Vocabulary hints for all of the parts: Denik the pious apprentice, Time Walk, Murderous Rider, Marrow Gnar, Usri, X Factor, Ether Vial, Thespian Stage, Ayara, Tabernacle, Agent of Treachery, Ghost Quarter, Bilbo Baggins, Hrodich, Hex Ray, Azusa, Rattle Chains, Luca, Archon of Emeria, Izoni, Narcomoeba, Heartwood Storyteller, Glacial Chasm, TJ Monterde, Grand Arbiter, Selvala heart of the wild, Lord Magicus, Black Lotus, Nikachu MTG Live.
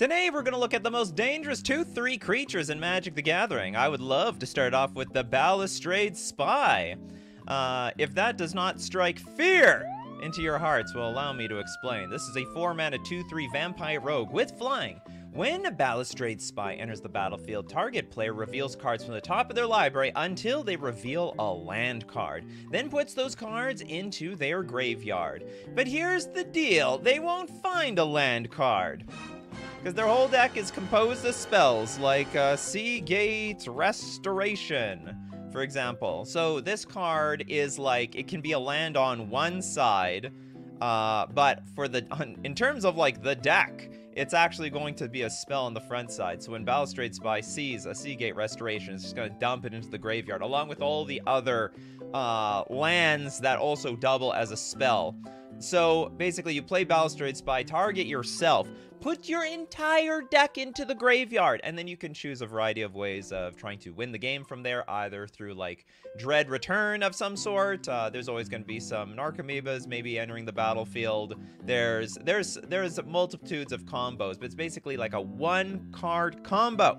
Today we're going to look at the most dangerous 2/3 creatures in Magic the Gathering. I would love to start off with the Balustrade Spy. If that does not strike fear into your hearts, well, allow me to explain. This is a 4-mana 2/3 vampire rogue with flying. When a Balustrade Spy enters the battlefield, target player reveals cards from the top of their library until they reveal a land card, then puts those cards into their graveyard. But here's the deal, they won't find a land card, because their whole deck is composed of spells like Sea Gate Restoration, for example. So this card is like, it can be a land on one side, but for the, in terms of like the deck, it's actually going to be a spell on the front side. So when Balustrade Spy sees a Sea Gate Restoration, it's just going to dump it into the graveyard, along with all the other lands that also double as a spell. So basically, you play Balustrade Spy, target yourself, put your entire deck into the graveyard, and then you can choose a variety of ways of trying to win the game from there, either through like Dread Return of some sort. There's always going to be some Narcomoebas maybe entering the battlefield. There's multitudes of combos, but it's basically like a one-card combo.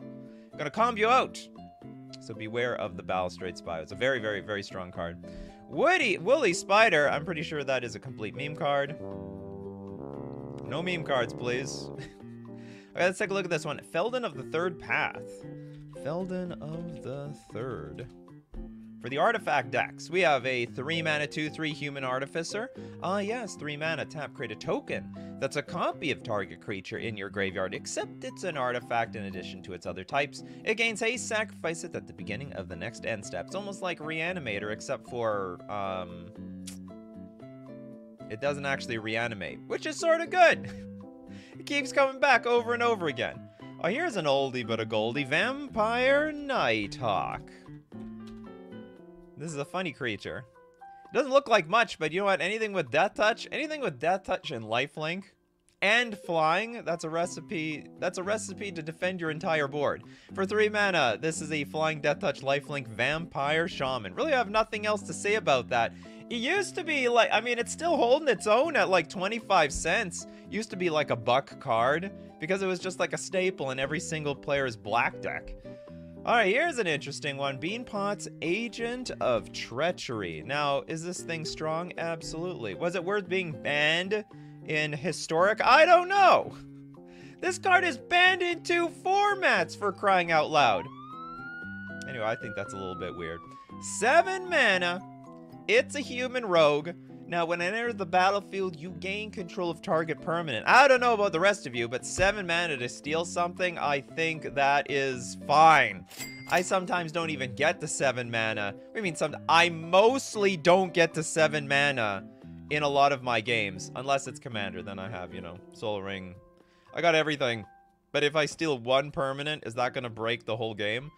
I'm gonna combo you out. So beware of the Balustrade Spy. It's a very, very, very strong card. Woolly Spider, I'm pretty sure that is a complete meme card. No meme cards, please. Okay, let's take a look at this one. Felden of the Third Path. Felden of the Third. For the artifact decks, we have a 3-mana 2/3 Human Artificer. Ah, yes, 3-mana, tap, create a token that's a copy of target creature in your graveyard, except it's an artifact in addition to its other types. It gains haste, sacrifice it at the beginning of the next end step. It's almost like Reanimator, except for, it doesn't actually reanimate, which is sort of good. It keeps coming back over and over again. Oh, here's an oldie but a goldie, Vampire Nighthawk. This is a funny creature. It doesn't look like much, but you know what? Anything with Death Touch and Lifelink, and flying, that's a recipe to defend your entire board. For 3 mana, this is a flying Death Touch Lifelink Vampire Shaman. Really have nothing else to say about that. It used to be like, I mean, it's still holding its own at like 25 cents. Used to be like a buck card because it was just like a staple in every single player's black deck. All right, here's an interesting one. Beanpot's Agent of Treachery. Now, is this thing strong? Absolutely. Was it worth being banned in Historic? I don't know. This card is banned in 2 formats, for crying out loud. Anyway, I think that's a little bit weird. 7 mana. It's a human rogue. Now, when it enters the battlefield, you gain control of target permanent. I don't know about the rest of you, but 7 mana to steal something, I think that is fine. I sometimes don't even get to 7 mana. I mean, I mostly don't get to 7 mana in a lot of my games. Unless it's Commander, then I have, you know, Soul Ring. I got everything. But if I steal 1 permanent, is that going to break the whole game?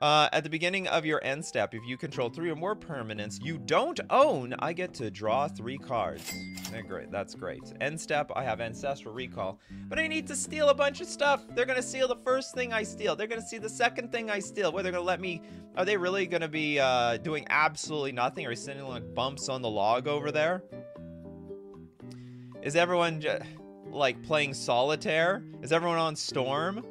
At the beginning of your end step, if you control 3 or more permanents you don't own, I get to draw 3 cards. Yeah, great, that's great. End step, I have Ancestral Recall. But I need to steal a bunch of stuff. They're going to steal the first thing I steal. They're going to see the second thing I steal. Well, they're going to let me... Are they really going to be doing absolutely nothing? Are you sending like bumps on the log over there? Is everyone like playing solitaire? Is everyone on Storm?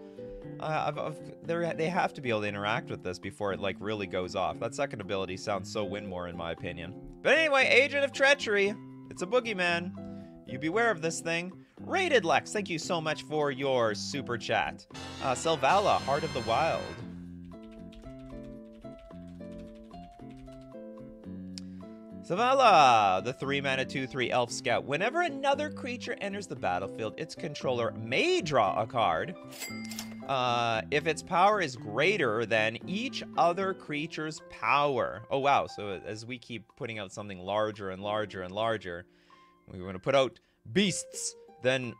They have to be able to interact with this before it, like, really goes off. That second ability sounds so Winmore, in my opinion. But anyway, Agent of Treachery. It's a boogeyman. You beware of this thing. Rated Lex, thank you so much for your super chat. Selvala, Heart of the Wild. Zavala, the 3-mana 2/3 Elf Scout. Whenever another creature enters the battlefield, its controller may draw a card. If its power is greater than each other creature's power. Oh, wow. So as we keep putting out something larger and larger and larger, we're going to put out beasts, then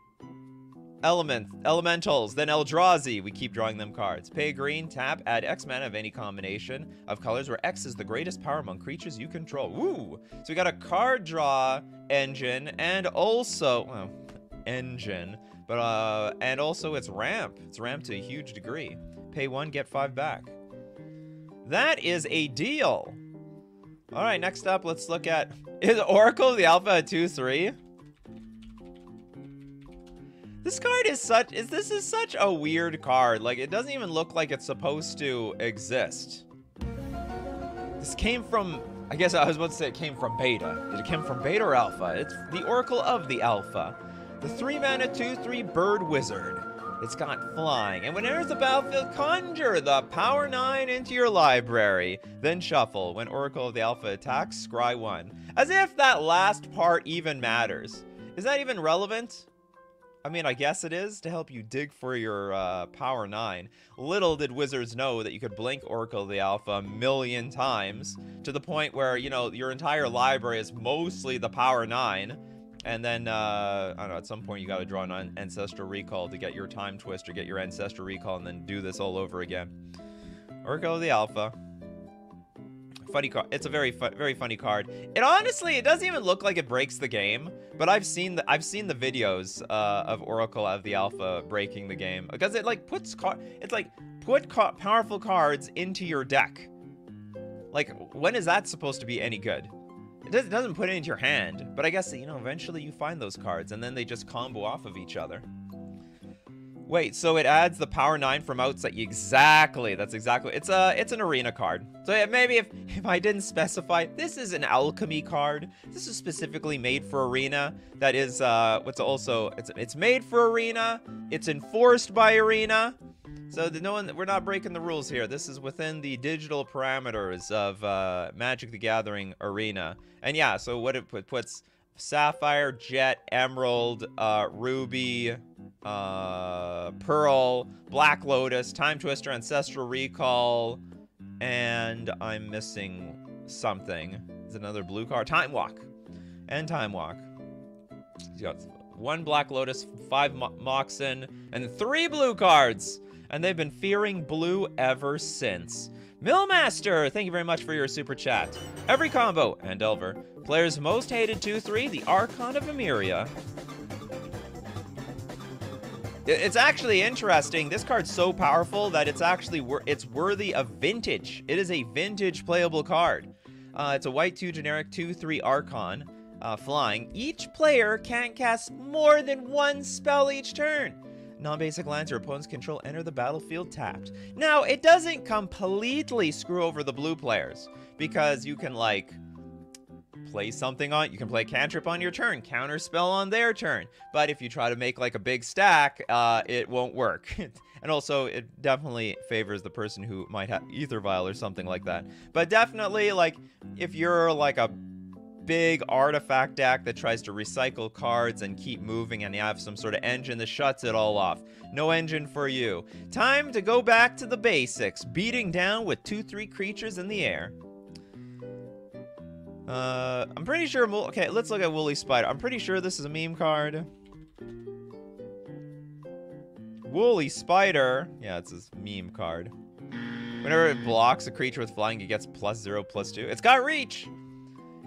elementals, then Eldrazi. We keep drawing them cards. Pay green, tap, add X mana of any combination of colors where X is the greatest power among creatures you control. Woo! So we got a card draw engine and also... Well, engine... But, and also it's ramp. It's ramp to a huge degree. Pay 1, get 5 back. That is a deal. All right, next up, let's look at... Is Oracle of the Alpha 2/3? This card is such, this is such a weird card. Like, it doesn't even look like it's supposed to exist. This came from, I guess I was about to say it came from beta. Did it come from beta or alpha? It's the Oracle of the Alpha. The 3-mana 2/3 bird wizard. It's got flying. And when there's the battlefield, conjure the Power 9 into your library. Then shuffle. When Oracle of the Alpha attacks, scry 1. As if that last part even matters. Is that even relevant? I mean, I guess it is to help you dig for your Power 9. Little did wizards know that you could blink Oracle of the Alpha a million times to the point where, you know, your entire library is mostly the Power 9. And then, I don't know, at some point you got to draw an Ancestral Recall to get your Time Twister, get your Ancestral Recall, and then do this all over again. Oracle of the Alpha. Funny card. It's a very funny card. It honestly, it doesn't even look like it breaks the game, but I've seen the videos of Oracle of the Alpha breaking the game. Because it, like, puts powerful cards into your deck. Like, when is that supposed to be any good? It doesn't put it into your hand, but I guess, you know, eventually you find those cards, and then they just combo off of each other. Wait, so it adds the Power 9 from outside. Exactly, that's exactly. It's an arena card. So yeah, maybe if I didn't specify, this is an alchemy card. This is specifically made for arena. That is, what's also, it's made for arena. It's enforced by arena. So no one, we're not breaking the rules here. This is within the digital parameters of Magic the Gathering Arena. And yeah, so what it puts Sapphire, Jet, Emerald, Ruby, Pearl, Black Lotus, Time Twister, Ancestral Recall, and I'm missing something. It's another blue card. Time Walk. And Time Walk. You got 1 Black Lotus, 5 Moxen, and 3 blue cards. And they've been fearing blue ever since. Millmaster, thank you very much for your super chat. Every combo, and Elver, player's most hated 2/3, the Archon of Emeria. It's actually interesting. This card's so powerful that it's actually it's worthy of vintage. It is a vintage playable card. It's a white 2 generic 2/3 Archon, flying. Each player can't cast more than 1 spell each turn. Non-basic lands your opponents control enter the battlefield tapped. Now, it doesn't completely screw over the blue players, because you can, like, play something on, you can play cantrip on your turn, counter spell on their turn. But if you try to make, like, a big stack, it won't work. And also, it definitely favors the person who might have Aether Vial or something like that. But definitely, like, if you're, like, a big artifact deck that tries to recycle cards and keep moving, and you have some sort of engine that shuts it all off. No engine for you. Time to go back to the basics. Beating down with 2/3 creatures in the air. I'm pretty sure... Okay, let's look at Woolly Spider. I'm pretty sure this is a meme card. Woolly Spider. Yeah, it's this meme card. Whenever it blocks a creature with flying, it gets +0/+2. It's got reach!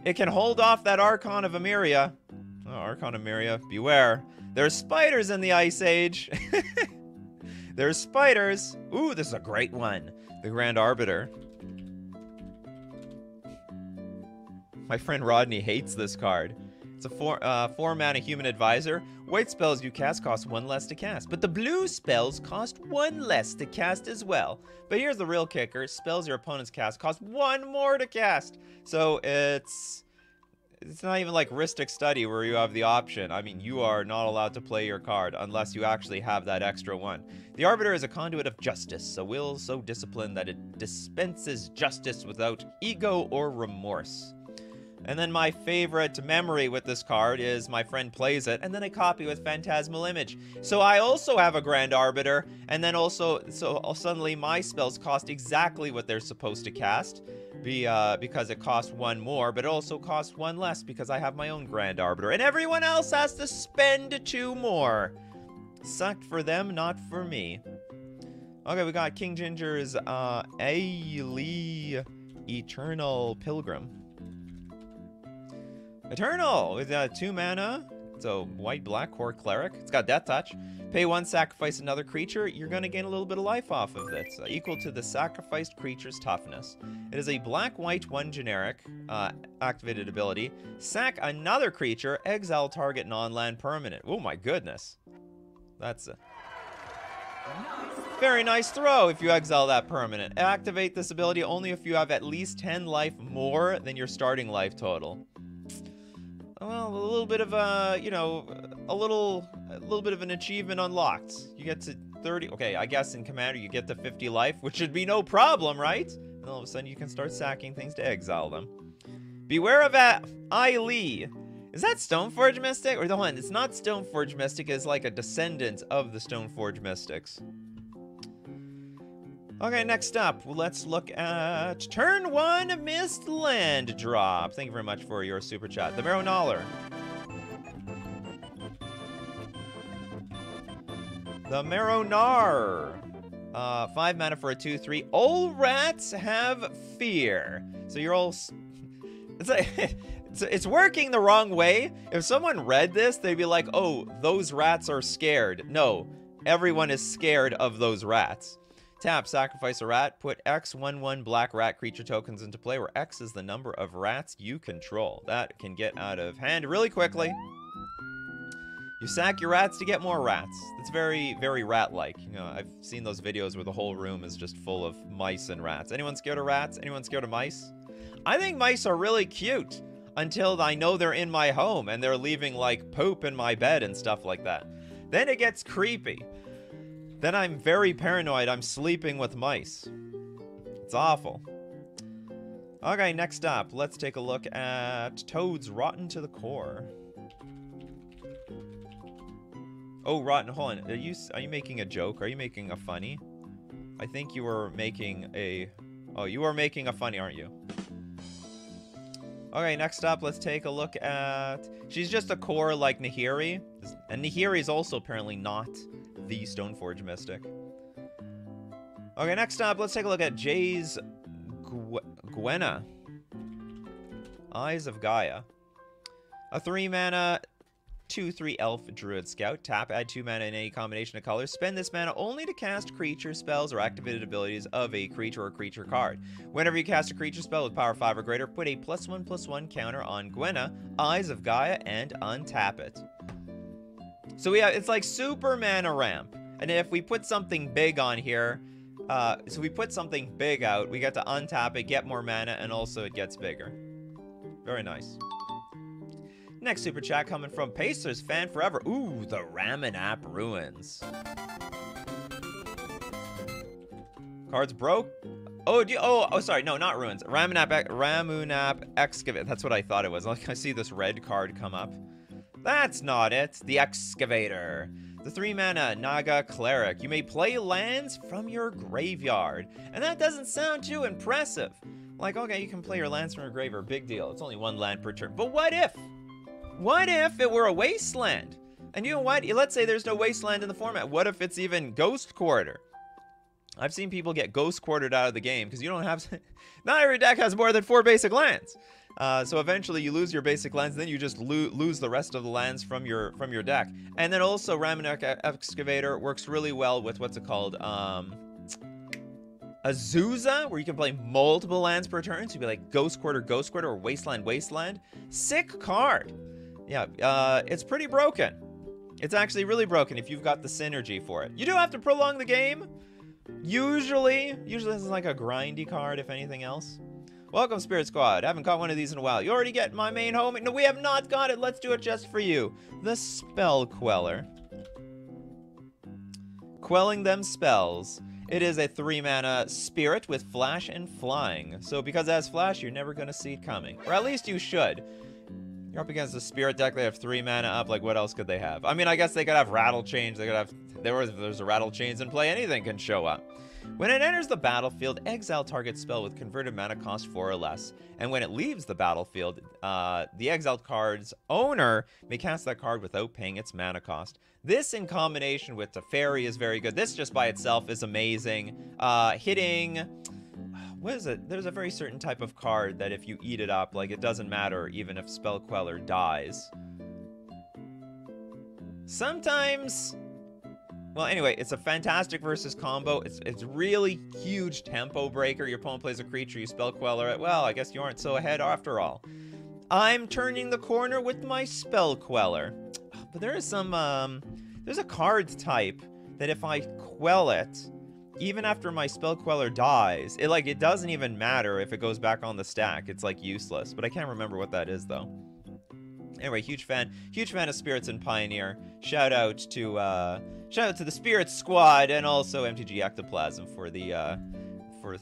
It can hold off that Archon of Emeria. Oh, Archon of Emeria, beware. There's spiders in the Ice Age. There's spiders. Ooh, this is a great one. The Grand Arbiter. My friend Rodney hates this card. It's a 4-mana human advisor. White spells you cast cost 1 less to cast, but the blue spells cost 1 less to cast as well. But here's the real kicker. Spells your opponents cast cost 1 more to cast. So it's not even like Rhystic Study where you have the option. I mean, you are not allowed to play your card unless you actually have that extra 1. The Arbiter is a conduit of justice, a will so disciplined that it dispenses justice without ego or remorse. And then my favorite memory with this card is my friend plays it, and then I copy with Phantasmal Image. So I also have a Grand Arbiter, and then also, so suddenly my spells cost exactly what they're supposed to cast, because it costs 1 more, but it also costs 1 less because I have my own Grand Arbiter, and everyone else has to spend 2 more. Sucked for them, not for me. Okay, we got King Ginger's Ailey Eternal Pilgrim. Eternal with 2 mana. So white, black, core cleric. It's got death touch. Pay 1, sacrifice another creature. You're going to gain a little bit of life off of this, equal to the sacrificed creature's toughness. It is a black, white, 1 generic activated ability. Sack another creature, exile target non-land permanent. Oh my goodness. That's a very nice throw if you exile that permanent. Activate this ability only if you have at least 10 life more than your starting life total. Well, a little bit of a, you know, a little bit of an achievement unlocked. You get to 30. Okay, I guess in Commander you get to 50 life, which should be no problem, right? And all of a sudden you can start sacking things to exile them. Beware of Aili. Is that Stoneforge Mystic? Or the one? It's not Stoneforge Mystic. It's like a descendant of the Stoneforge Mystics. Okay, next up, let's look at turn one Mist Land Drop. Thank you very much for your super chat. The Marrow Gnar. The Marrow Gnar. 5 mana for a 2/3. All rats have fear. So you're all... It's like... It's working the wrong way. If someone read this, they'd be like, oh, those rats are scared. No, everyone is scared of those rats. Tap, sacrifice a rat, put X11 black rat creature tokens into play, where X is the number of rats you control. That can get out of hand really quickly. You sack your rats to get more rats. It's very, very rat-like. You know, I've seen those videos where the whole room is just full of mice and rats. Anyone scared of rats? Anyone scared of mice? I think mice are really cute until I know they're in my home and they're leaving, like, poop in my bed and stuff like that. Then it gets creepy. Then I'm very paranoid I'm sleeping with mice. It's awful. Okay, next up, let's take a look at Toads Rotten to the Core. Oh, Rotten, hold on. Are you making a joke? Are you making a funny? I think you were making a... Oh, you were making a funny, aren't you? Okay, next up, let's take a look at... She's just a core like Nahiri. And Nahiri is also apparently not... the Stoneforge Mystic. Okay, next up, let's take a look at Jay's Gwenna. Eyes of Gaia. A 3 mana, 2/3 elf druid scout. Tap, add 2 mana in any combination of colors. Spend this mana only to cast creature spells or activated abilities of a creature or creature card. Whenever you cast a creature spell with power 5 or greater, put a +1/+1 counter on Gwenna, Eyes of Gaia, and untap it. So we have, it's like super mana ramp. And if we put something big on here, so we put something big out, we get to untap it, get more mana, and also it gets bigger. Very nice. Next super chat coming from Pacers Fan Forever. Ooh, the Ramen app ruins. Cards broke. Oh, sorry, no, not ruins. Ramen app excavate. That's what I thought it was. Like I see this red card come up. That's not it. The Excavator. The 3 mana Naga Cleric. You may play lands from your graveyard. And that doesn't sound too impressive. Like, okay, you can play your lands from your graveyard. Big deal. It's only 1 land per turn. But what if? What if it were a wasteland? And you know what? Let's say there's no wasteland in the format. What if it's even Ghost Quarter? I've seen people get Ghost Quartered out of the game because you don't have... Not every deck has more than 4 basic lands. So eventually you lose your basic lands, then you just lose the rest of the lands from your deck. And then also Ramen Excavator works really well with what's it called, Azusa, where you can play multiple lands per turn. So you'd be like Ghost Quarter, or Wasteland, Wasteland. Sick card. Yeah, it's pretty broken. It's actually really broken if you've got the synergy for it. You do have to prolong the game. Usually this is like a grindy card, if anything else. Welcome, Spirit Squad. I haven't got one of these in a while. You already get my main home. No, we have not got it. Let's do it just for you. The Spell Queller. Quelling them spells. It is a 3 mana spirit with flash and flying. So because it has flash, you're never going to see it coming. Or at least you should. You're up against a spirit deck. They have 3 mana up. Like, what else could they have? I mean, I guess they could have Rattle Chains. They could have... There's a Rattle Chains in play. Anything can show up. When it enters the battlefield, exile target spell with converted mana cost 4 or less. And when it leaves the battlefield, the exiled card's owner may cast that card without paying its mana cost. This in combination with Teferi is very good. This just by itself is amazing. Hitting... What is it? There's a very certain type of card that if you eat it up, like, it doesn't matter even if Spell Queller dies. Sometimes... Well, anyway, it's a fantastic versus combo. It's really huge tempo breaker. Your opponent plays a creature, you Spell Queller it. Well, I guess you aren't so ahead after all. I'm turning the corner with my Spell Queller. But there is some There's a card type that if I quell it, even after my Spell Queller dies, it doesn't even matter if it goes back on the stack. It's like useless. But I can't remember what that is though. Anyway, huge fan of Spirits and Pioneer. Shout out to the Spirit Squad and also MTG Ectoplasm for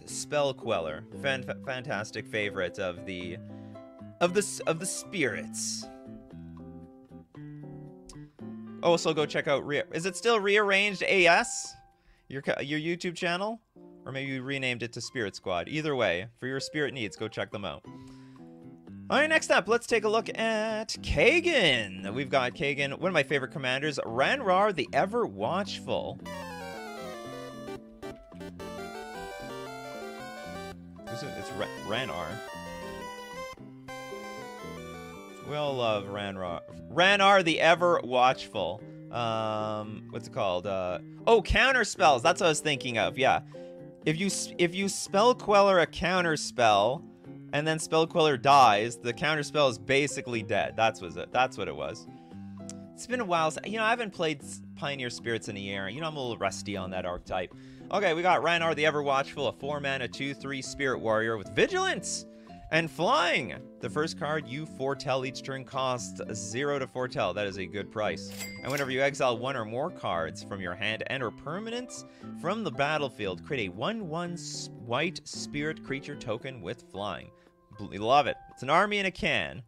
Spell Queller. Fantastic favorite of the spirits. Also, go check out is it still Rearranged AS? Your YouTube channel, or maybe you renamed it to Spirit Squad. Either way, for your spirit needs, go check them out. All right, next up, let's take a look at Kagan. We've got Kagan, one of my favorite commanders, Ranrar the Ever Watchful. It's Ranrar. We all love Ranrar. Ranrar the Ever Watchful. What's it called? Oh, counter spells. That's what I was thinking of. Yeah, if you Spell Queller a counter spell, and then Spell Queller dies, the counter spell is basically dead. That's what it was. It's been a while. You know, I haven't played Pioneer Spirits in a year. You know, I'm a little rusty on that archetype. Okay, we got Ranrar the Ever Watchful, a 4-mana 2/3 Spirit Warrior with Vigilance and Flying. The first card you foretell each turn costs 0 to foretell. That is a good price. And whenever you exile one or more cards from your hand and or permanents from the battlefield, create a 1/1 white spirit creature token with flying. Love it. It's an army in a can.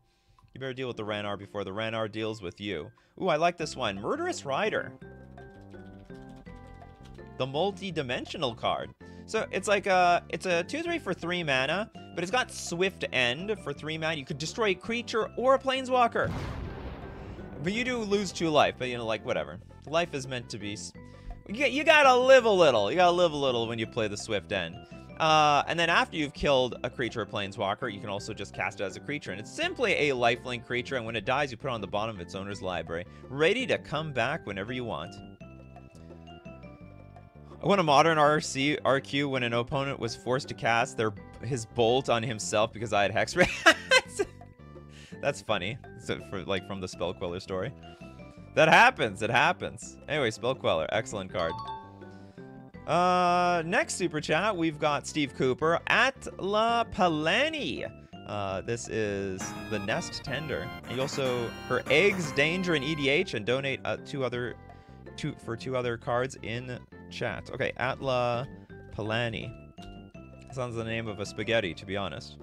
You better deal with the Ranrar before the Ranrar deals with you. Ooh, I like this one. Murderous Rider. The multi-dimensional card. So it's like it's a 2/3 for 3 mana, but it's got Swift End for 3 mana. You could destroy a creature or a planeswalker. But you do lose 2 life, but you know, like, whatever. Life is meant to be... You gotta live a little. You gotta live a little when you play the Swift End. And then after you've killed a creature or planeswalker, you can also just cast it as a creature. And it's simply a lifelink creature, and when it dies, you put it on the bottom of its owner's library, ready to come back whenever you want. I won a modern RQ when an opponent was forced to cast his bolt on himself because I had Hex Ray. That's funny. So from the Spell Queller story. That happens. It happens. Anyway, Spell Queller, excellent card. Next super chat, we've got Steve Cooper, Atla Palani. This is the Nest Tender. And you also her eggs, danger, and EDH, and donate two other cards in chat. Okay, Atla Palani. Sounds the name of a spaghetti, to be honest.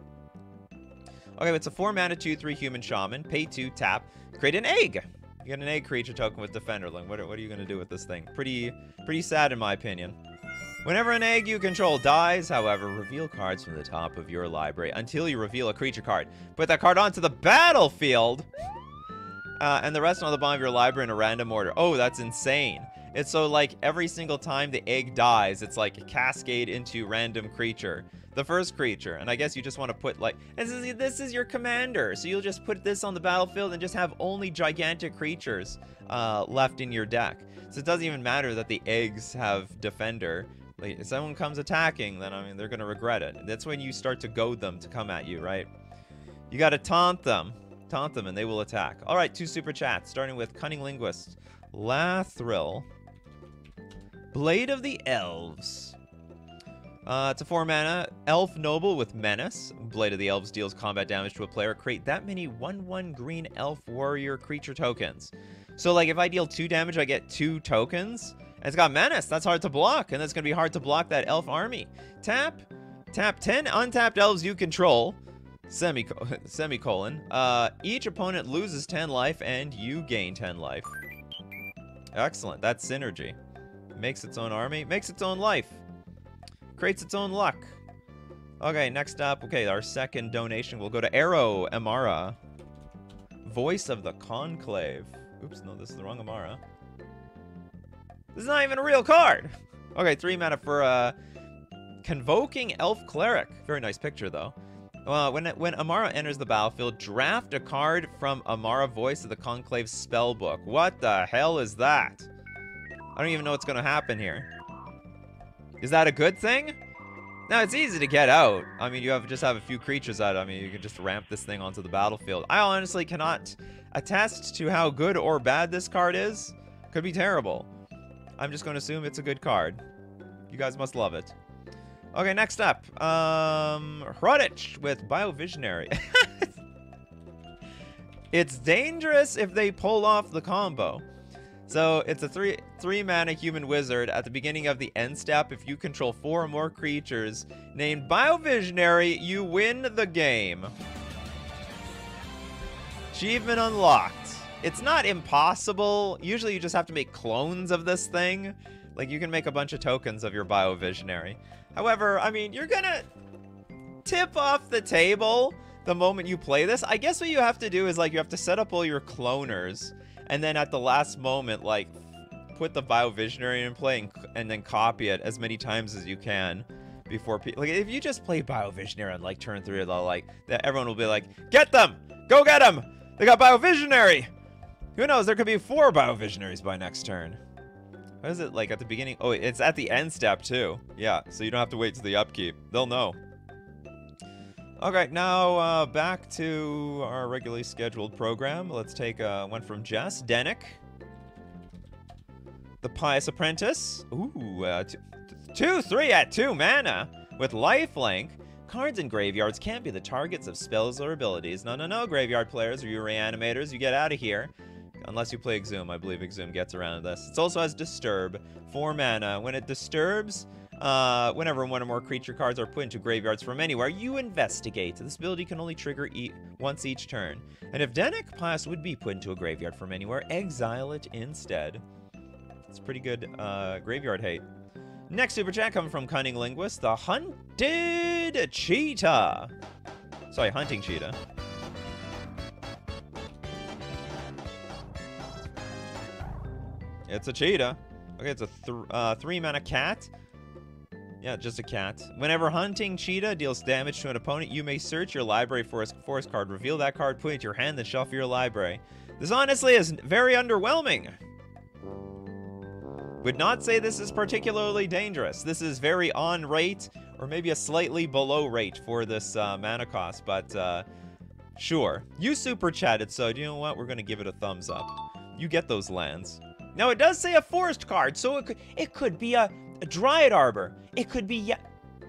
Okay, it's a 4-mana 2/3 human shaman. Pay 2, tap, create an egg. You get an egg creature token with Defenderling. What are you gonna do with this thing? Pretty sad in my opinion. Whenever an egg you control dies, however, reveal cards from the top of your library until you reveal a creature card. Put that card onto the battlefield, and the rest on the bottom of your library in a random order. Oh, that's insane. It's so, like, every single time the egg dies, it's like a cascade into random creature. The first creature. And I guess you just want to put, like, this is your commander. So you'll just put this on the battlefield and just have only gigantic creatures left in your deck. So it doesn't even matter that the eggs have defender. Like, if someone comes attacking, then, I mean, they're going to regret it. That's when you start to goad them to come at you, right? You got to taunt them. Taunt them and they will attack. All right, 2 super chats, starting with Cunning Linguist. Lathril. Blade of the Elves. It's a 4-mana elf noble with menace. Blade of the Elves deals combat damage to a player. Create that many 1/1 green elf warrior creature tokens. So, like, if I deal 2 damage, I get 2 tokens. And it's got menace. That's hard to block. And that's going to be hard to block that elf army. Tap 10 untapped elves you control. Semicolon. Each opponent loses 10 life and you gain 10 life. Excellent. That's synergy. Makes its own army. Makes its own life. Creates its own luck. Okay, next up. Okay, our second donation will go to Arrow Amara. Voice of the Conclave. Oops, no, this is the wrong Amara. This is not even a real card! Okay, 3 mana for Convoking Elf Cleric. Very nice picture, though. When Amara enters the battlefield, draft a card from Amara Voice of the Conclave spellbook. What the hell is that? I don't even know what's going to happen here. Is that a good thing? No, it's easy to get out. I mean, you just have a few creatures out. I mean, you can just ramp this thing onto the battlefield. I honestly cannot attest to how good or bad this card is. Could be terrible. I'm just going to assume it's a good card. You guys must love it. Okay, next up. Hrodich with Biovisionary. It's dangerous if they pull off the combo. So it's a three mana human wizard. At the beginning of the end step, if you control 4 or more creatures named Biovisionary, you win the game. Achievement unlocked. It's not impossible. Usually you just have to make clones of this thing. Like, you can make a bunch of tokens of your Biovisionary. However, I mean, you're gonna tip off the table the moment you play this. I guess what you have to do is, like, you have to set up all your cloners, and then at the last moment, like, put the Biovisionary in play and then copy it as many times as you can before people... Like, if you just play Biovisionary on, like, turn 3, they'll, like, everyone will be like, get them! Go get them! They got Biovisionary! Who knows? There could be 4 Biovisionaries by next turn. What is it, like, at the beginning? Oh, it's at the end step, too. Yeah, so you don't have to wait to the upkeep. They'll know. Okay, now back to our regularly scheduled program. Let's take one from Jess. Denik. The Pious Apprentice. Ooh, 2/3 at 2 mana with lifelink. Cards in graveyards can't be the targets of spells or abilities. No, no, no, graveyard players or you reanimators. You get out of here. Unless you play Exhum. I believe Exhum gets around this. It also has Disturb, 4 mana. When it disturbs, whenever one or more creature cards are put into graveyards from anywhere, you investigate. This ability can only trigger once each turn. And if Denik Pious would be put into a graveyard from anywhere, exile it instead. It's pretty good graveyard hate. Next Super Chat coming from Cunning Linguist, the Hunted Cheetah. Sorry, Hunting Cheetah. It's a cheetah. Okay, it's a 3 mana cat. Yeah, just a cat. Whenever Hunting Cheetah deals damage to an opponent, you may search your library for a forest card. Reveal that card, put it to your hand, then shuffle your library. This honestly is very underwhelming. Would not say this is particularly dangerous. This is very on rate, or maybe a slightly below rate for this mana cost, but sure. You super chatted, so you know what? We're gonna give it a thumbs up. You get those lands. Now, it does say a forest card, so it could be a Dryad Arbor. It could be...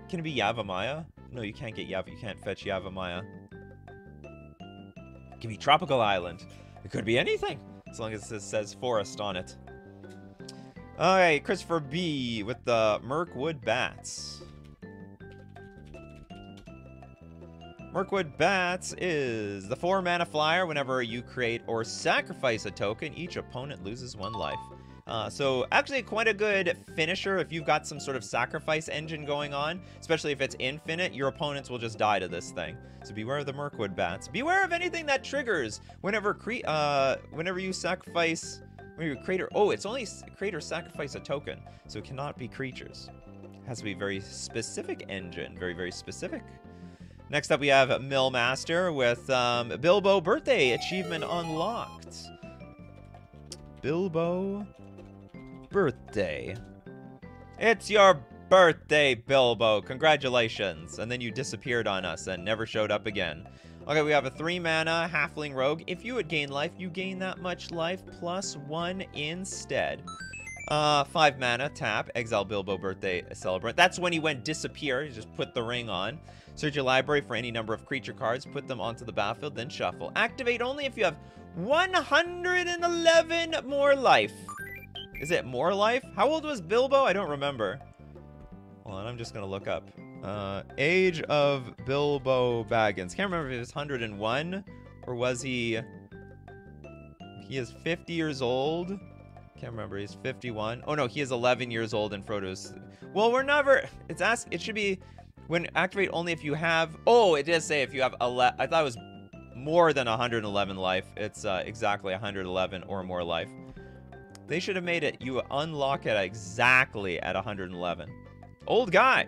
Can it be Yavimaya? No, you can't get Yavimaya. You can't fetch Yavimaya. It could be Tropical Island. It could be anything, as long as it says forest on it. All right, Christopher B. with the Mirkwood Bats. Mirkwood Bats is the 4 mana flyer. Whenever you create or sacrifice a token, each opponent loses 1 life. So actually quite a good finisher if you've got some sort of sacrifice engine going on, especially if it's infinite, your opponents will just die to this thing. So beware of the Mirkwood Bats. Beware of anything that triggers whenever you create or oh, it's only create or sacrifice a token, so it cannot be creatures. It has to be a very specific engine, very, very specific. Next up, we have Millmaster with Bilbo Birthday Achievement Unlocked. Bilbo Birthday. It's your birthday, Bilbo. Congratulations. And then you disappeared on us and never showed up again. Okay, we have a 3 mana Halfling Rogue. If you would gain life, you gain that much life plus 1 instead. 5 mana, tap, exile Bilbo Birthday Celebrant. That's when he went disappear. He just put the ring on. Search your library for any number of creature cards. Put them onto the battlefield, then shuffle. Activate only if you have 111 more life. Is it more life? How old was Bilbo? I don't remember. Hold on, I'm just going to look up. Age of Bilbo Baggins. Can't remember if it was 101 or was he... He is 50 years old. Can't remember. He's 51. Oh no, he is 11 years old and Frodo's... Well, we're never... It's asked... It should be when activate only if you have... Oh, it does say if you have... I thought it was more than 111 life. It's exactly 111 or more life. They should have made it... You unlock it exactly at 111. Old guy.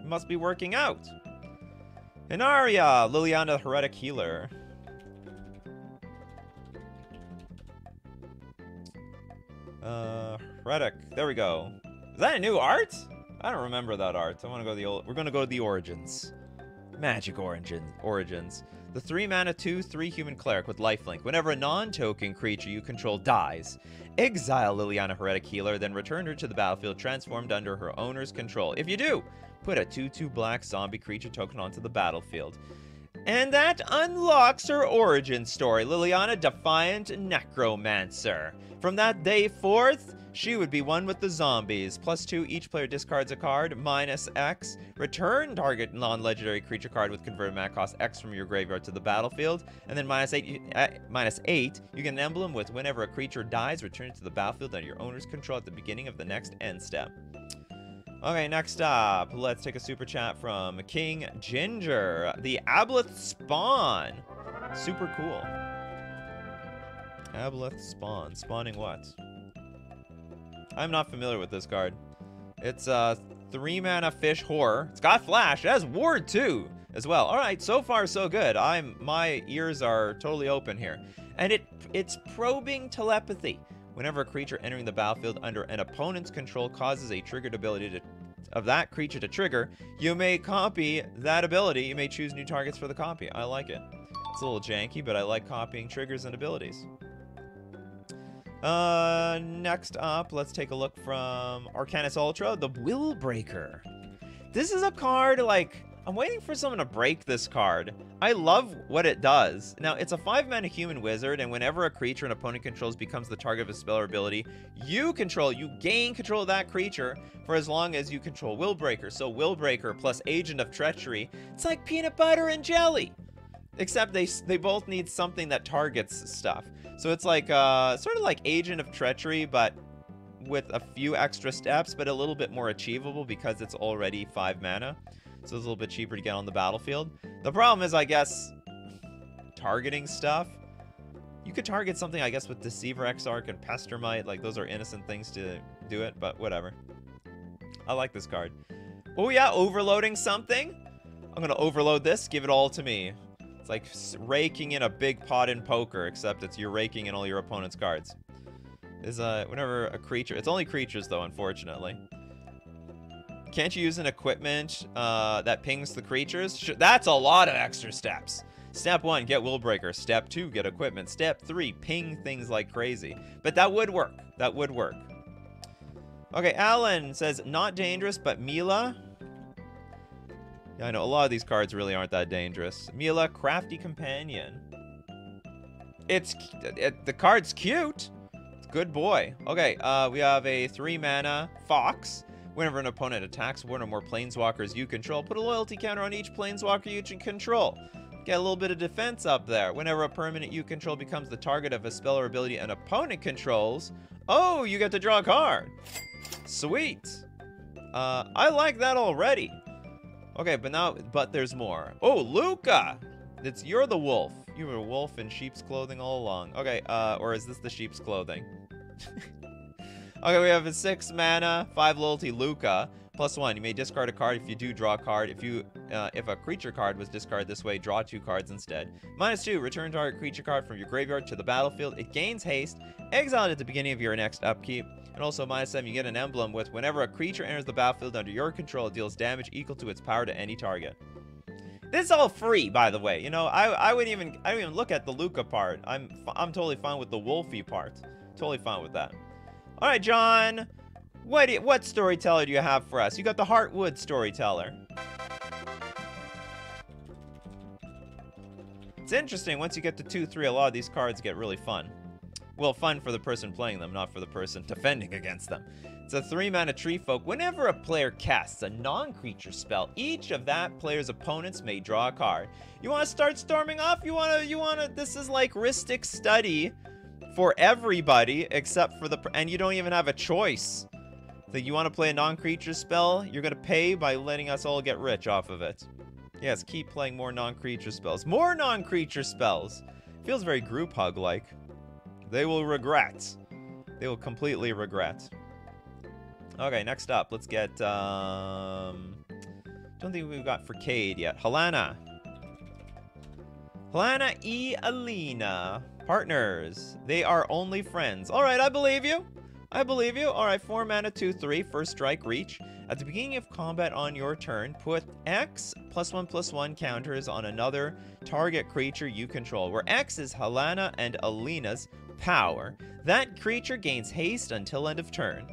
He must be working out. Inaria, Liliana Heretic Healer. Heretic. There we go. Is that a new art? I don't remember that art. I want to go to the old. We're going to go to the origins. Magic origins. The 3-mana 2/3 human cleric with lifelink. Whenever a non-token creature you control dies, exile Liliana Heretic Healer, then return her to the battlefield transformed under her owner's control. If you do, put a 2/2 black zombie creature token onto the battlefield. And that unlocks her origin story, Liliana Defiant Necromancer. From that day forth, she would be one with the zombies. +2, each player discards a card, -X. Return target non-legendary creature card with converted mana cost X from your graveyard to the battlefield. And then -8, you get an emblem with whenever a creature dies, return it to the battlefield under your owner's control at the beginning of the next end step. Okay, next up, let's take a super chat from King Ginger. The Abloth Spawn. Super cool. Abloth Spawn. Spawning what? I'm not familiar with this card. It's a 3-mana fish horror. It's got flash. It has ward 2 as well. All right, so far so good. My ears are totally open here. And it's probing telepathy. Whenever a creature entering the battlefield under an opponent's control causes a triggered ability of that creature to trigger, you may copy that ability. You may choose new targets for the copy. I like it. It's a little janky, but I like copying triggers and abilities. Next up, let's take a look from Arcanus Ultra, the Willbreaker. This is a card, like, I'm waiting for someone to break this card. I love what it does. Now, it's a 5-mana human wizard, and whenever a creature an opponent controls becomes the target of a spell or ability you control, you gain control of that creature for as long as you control Willbreaker. So Willbreaker plus Agent of Treachery, it's like peanut butter and jelly. Except they both need something that targets stuff. So it's like sort of like Agent of Treachery, but with a few extra steps, but a little bit more achievable because it's already 5 mana. So it's a little bit cheaper to get on the battlefield. The problem is, I guess, targeting stuff. You could target something, I guess, with Deceiver Exarch and Pestermite. Like, those are innocent things to do it, but whatever. I like this card. Oh yeah, overloading something. I'm gonna overload this, give it all to me. It's like raking in a big pot in poker, except it's you're raking in all your opponent's cards. Whenever a creature, it's only creatures though, unfortunately. Can't you use an equipment that pings the creatures? That's a lot of extra steps. Step 1, get Willbreaker. Step 2, get equipment. Step 3, ping things like crazy. But that would work. That would work. Okay, Alan says, not dangerous, but Mila. Yeah, I know, a lot of these cards really aren't that dangerous. Mila, Crafty Companion. The card's cute. It's good boy. Okay, we have a 3-mana Fox. Whenever an opponent attacks one or more planeswalkers you control, put a loyalty counter on each planeswalker you control. Get a little bit of defense up there. Whenever a permanent you control becomes the target of a spell or ability an opponent controls, oh, you get to draw a card. Sweet. I like that already. Okay, but there's more. Oh, Luca! You're the wolf. You were a wolf in sheep's clothing all along. Okay, or is this the sheep's clothing? Okay, we have a 6-mana, 5 loyalty Luca, +1. You may discard a card if you do draw a card. If a creature card was discarded this way, draw 2 cards instead. -2, return target creature card from your graveyard to the battlefield. It gains haste, exile it at the beginning of your next upkeep. And also -7, you get an emblem with whenever a creature enters the battlefield under your control, it deals damage equal to its power to any target. This is all free, by the way. You know, I don't even look at the Luca part. I'm totally fine with the Wolfie part. Totally fine with that. All right, John, what storyteller do you have for us? You got the Heartwood storyteller. It's interesting, once you get to 2/3, a lot of these cards get really fun. Well, fun for the person playing them, not for the person defending against them. It's a 3-mana tree folk. Whenever a player casts a non-creature spell, each of that player's opponents may draw a card. You wanna start storming off? This is like Rhystic Study. For everybody except for and you don't even have a choice. So you want to play a non-creature spell, you're going to pay by letting us all get rich off of it. Yes, keep playing more non-creature spells. More non-creature spells! Feels very group hug-like. They will regret. They will completely regret. Okay, next up, let's get, don't think we've got Fricade yet. Helena. Helena E. Alina. Partners. They are only friends. All right, I believe you. I believe you. All right, 4-mana, 2/3, first strike, reach. At the beginning of combat on your turn, put X +1/+1 counters on another target creature you control, where X is Helena and Alina's power. That creature gains haste until end of turn.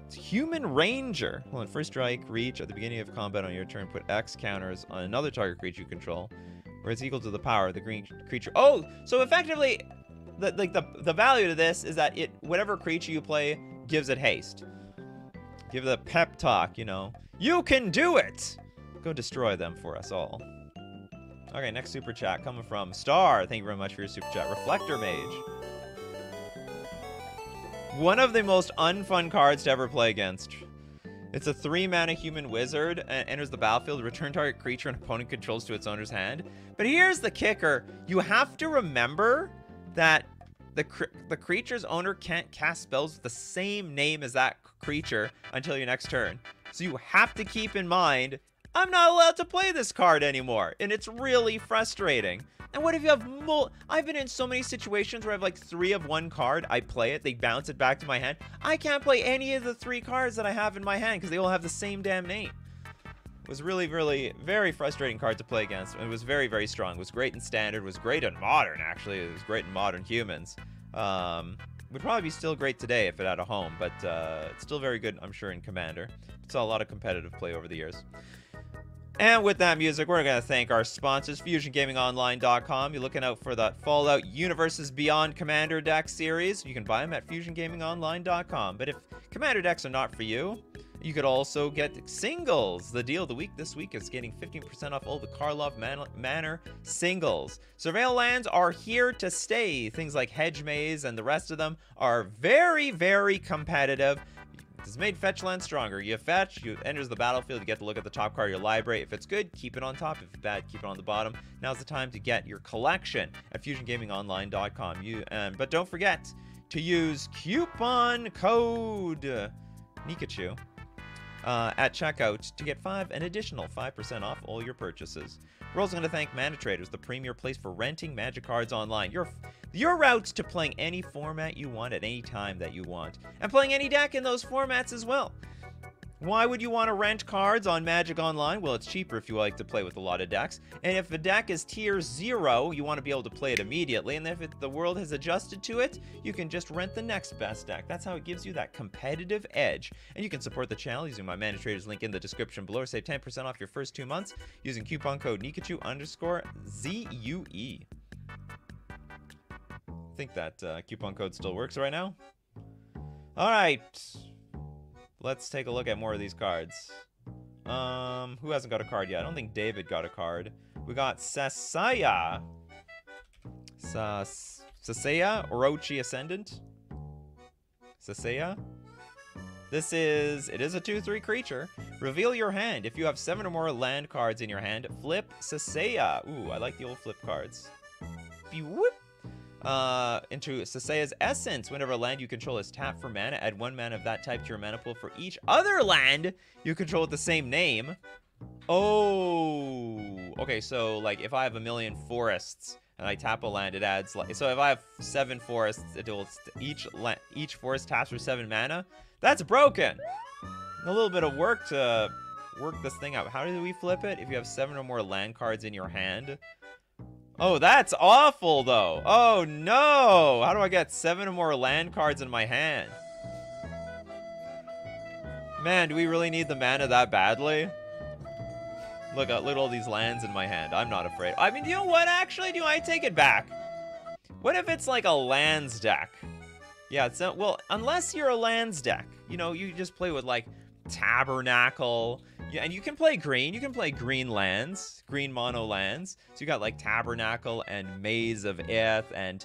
It's Human Ranger. Well, in first strike reach at the beginning of combat on your turn, put X counters on another target creature you control, where it's equal to the power of the green creature. Oh, so effectively, the value to this is that it whatever creature you play gives it haste. Give it a pep talk, you know. You can do it! Go destroy them for us all. Okay, next super chat coming from Star. Thank you very much for your super chat. Reflector Mage. One of the most unfun cards to ever play against. It's a 3-mana human wizard and enters the battlefield. Return target creature an opponent controls to its owner's hand. But here's the kicker. You have to remember that the creature's owner can't cast spells with the same name as that creature until your next turn. So you have to keep in mind, I'm not allowed to play this card anymore. And it's really frustrating. And what if you have I've been in so many situations where I have like 3 of 1 card. I play it, they bounce it back to my hand. I can't play any of the 3 cards that I have in my hand because they all have the same damn name. It was really, really, very frustrating card to play against. It was very, very strong. It was great in Standard. It was great in Modern, actually. It was great in Modern Humans. Would probably be still great today if it had a home, but it's still very good, I'm sure, in Commander. It's saw a lot of competitive play over the years. And with that music, we're going to thank our sponsors, FusionGamingOnline.com. You're looking out for that Fallout Universes Beyond Commander deck series. You can buy them at FusionGamingOnline.com. But if Commander decks are not for you, you could also get singles. The deal of the week this week is getting 15% off all the Karlov Manor singles. Surveil lands are here to stay. Things like Hedge Maze and the rest of them are very, very competitive. It's made fetch land stronger. You fetch, you enters the battlefield, you get to look at the top card of your library. If it's good, keep it on top. If it's bad, keep it on the bottom. Now's the time to get your collection at FusionGamingOnline.com. But don't forget to use coupon code Nikachu at checkout to get an additional 5% off all your purchases. We're also going to thank Manitraders, the premier place for renting Magic cards online. Your routes to playing any format you want at any time that you want, and playing any deck in those formats as well. Why would you want to rent cards on Magic Online? Well, it's cheaper if you like to play with a lot of decks. And if a deck is tier 0, you want to be able to play it immediately. And if the world has adjusted to it, you can just rent the next best deck. That's how it gives you that competitive edge. And you can support the channel using my Manitraders link in the description below, or save 10% off your first 2 months using coupon code Nikachu_ZUE. I think that coupon code still works right now. All right. Let's take a look at more of these cards. Who hasn't got a card yet? I don't think David got a card. We got Sasaya. Sasaya, Orochi Ascendant. Sasaya. It is a 2/3 creature. Reveal your hand. If you have 7 or more land cards in your hand, flip Sasaya. Ooh, I like the old flip cards. Be-whoop. Into Sasaya's Essence. Whenever a land you control is tapped for mana, add 1 mana of that type to your mana pool for each other land you control with the same name. Oh, okay, so like if I have 1,000,000 forests and I tap a land, it adds like, so if I have 7 forests, it will each forest taps for 7 mana. That's broken. A little bit of work to work this thing out. How do we flip it? If you have 7 or more land cards in your hand. Oh, that's awful, though. Oh, no. How do I get 7 or more land cards in my hand? Man, do we really need the mana that badly? Look at all these lands in my hand. I'm not afraid. I mean, you know what, actually? Do I take it back? What if it's like a lands deck? Yeah, it's not, well, unless you're a lands deck. You know, you just play with, like, Tabernacle. Yeah, and you can play green. You can play green lands, green mono lands. So you got like Tabernacle and Maze of Ith and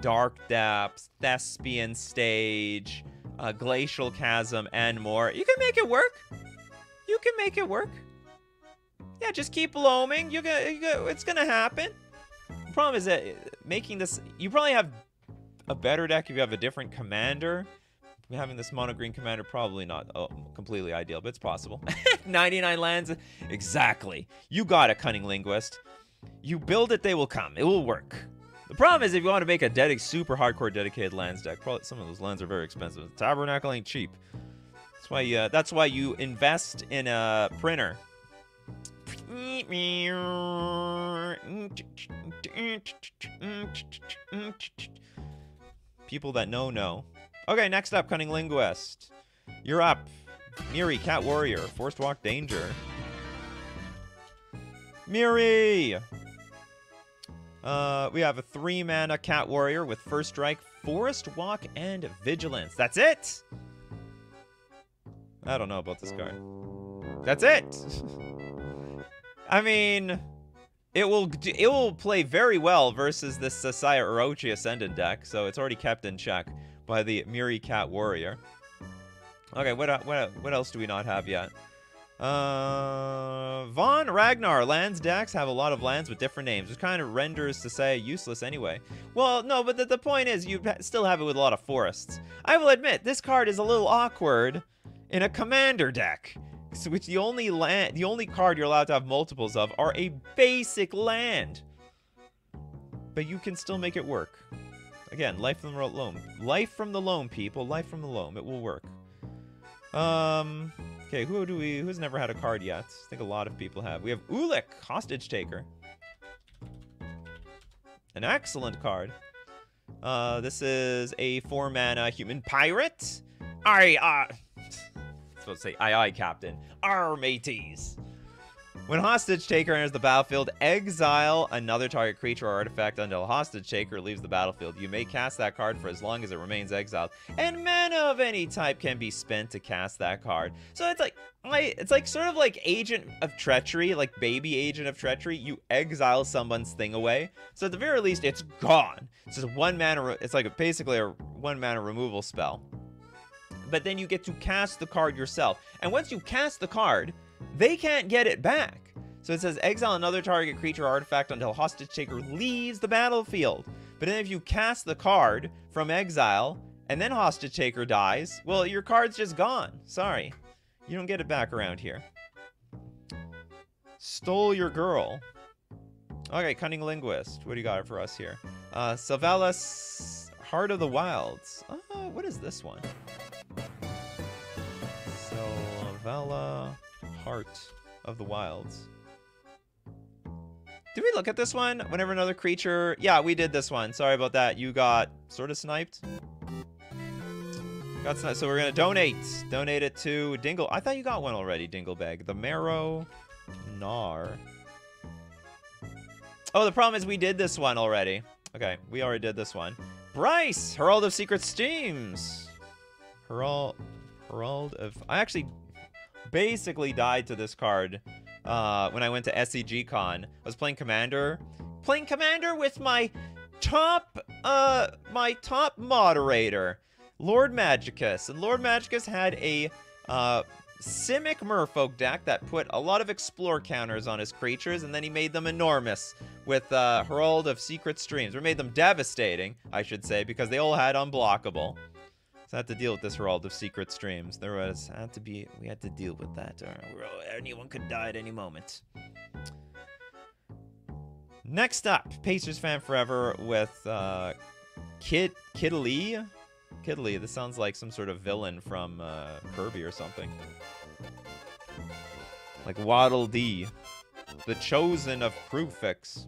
Dark Depths, Thespian Stage, Glacial Chasm, and more. You can make it work. You can make it work. Yeah, just keep loaming. It's gonna happen. The problem is that making this, you probably have a better deck if you have a different commander. Having this mono green commander, probably not completely ideal, but it's possible. 99 lands, exactly. You got a cunning linguist. You build it, they will come. It will work. The problem is if you want to make a super hardcore dedicated lands deck, probably some of those lands are very expensive. The Tabernacle ain't cheap. That's why you invest in a printer. People that know. Okay, next up, Cunning Linguist. You're up. Miri, Cat Warrior. Forced Walk Danger. Miri! We have a 3-mana Cat Warrior with First Strike, Forest Walk, and Vigilance. That's it? I don't know about this card. That's it! I mean, it will play very well versus this Sasaya Orochi Ascendant deck, so it's already kept in check by the Miri Cat Warrior. Okay, what else do we not have yet? Von Ragnar. Lands decks have a lot of lands with different names, which kind of renders Sasaya useless anyway. Well, no, but the point is you still have it with a lot of forests. I will admit, this card is a little awkward in a commander deck, which the only card you're allowed to have multiples of are a basic land. But you can still make it work. Again, life from the loam. Life from the loam, people. Life from the loam. It will work. Okay, who's never had a card yet? I think a lot of people have. We have Ulick, Hostage Taker. An excellent card. This is a 4-mana human pirate. I was supposed to say, aye, Captain. Arr, mateys. When Hostage Taker enters the battlefield, exile another target creature or artifact until Hostage Taker leaves the battlefield. You may cast that card for as long as it remains exiled. And mana of any type can be spent to cast that card. So it's like sort of like Agent of Treachery, like baby Agent of Treachery. You exile someone's thing away. So at the very least, it's gone. It's just one mana. It's like basically a 1-mana removal spell. But then you get to cast the card yourself. And once you cast the card, they can't get it back. So it says exile another target creature or artifact until Hostage Taker leaves the battlefield. But then if you cast the card from exile and then Hostage Taker dies, well, your card's just gone. Sorry. You don't get it back around here. Stole Your Girl. Okay, Cunning Linguist. What do you got for us here? Sylvella's Heart of the Wilds. What is this one? Sylvella... Heart of the Wilds. Did we look at this one? Whenever another creature... Yeah, we did this one. Sorry about that. You got sort of sniped. Got sniped. So we're going to donate. Donate it to Dingle. I thought you got one already, Dinglebag. The Marrow Gnar. Oh, the problem is we did this one already. Okay, we already did this one. Bryce, Herald of Secret Steams. Herald of... I actually... basically died to this card when I went to SCG Con. I was playing Commander. Playing Commander with my top moderator, Lord Magicus. And Lord Magicus had a Simic Merfolk deck that put a lot of Explore counters on his creatures, and then he made them enormous with Herald of Secret Streams. Or made them devastating, I should say, because they all had unblockable. So I had to deal with this Herald of Secret Streams. We had to deal with that. Anyone could die at any moment. Next up, Pacers Fan Forever with Kiddly. Kiddly, this sounds like some sort of villain from Kirby or something. Like Waddle Dee, the Chosen of Prufix.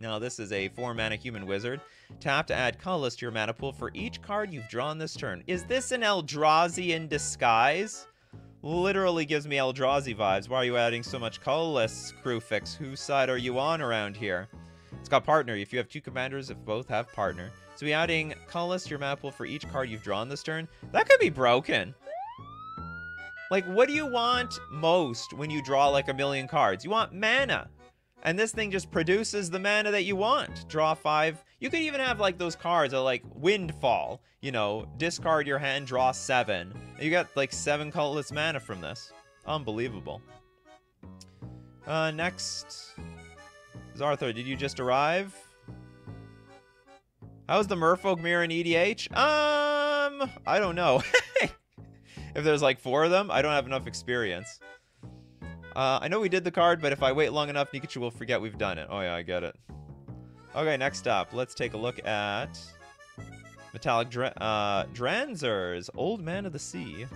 Now, this is a 4-mana human wizard. Tap to add colorless to your mana pool for each card you've drawn this turn. Is this an Eldrazi in disguise? Literally gives me Eldrazi vibes. Why are you adding so much colorless, Crewfix? Whose side are you on around here? It's got partner. If you have two commanders, if both have partner. So we're adding colorless to your mana pool for each card you've drawn this turn. That could be broken. Like, what do you want most when you draw like a million cards? You want mana. And this thing just produces the mana that you want. Draw 5. You could even have like those cards that are like Windfall. You know, discard your hand, draw 7. You got like 7 colorless mana from this. Unbelievable. Next. Zarthor, did you just arrive? How's the Merfolk Mirror in EDH? I don't know. If there's like 4 of them, I don't have enough experience. I know we did the card, but if I wait long enough, Nikachu will forget we've done it. Oh yeah, I get it. Okay, next up, let's take a look at Metallic Dranzer's Old Man of the Sea.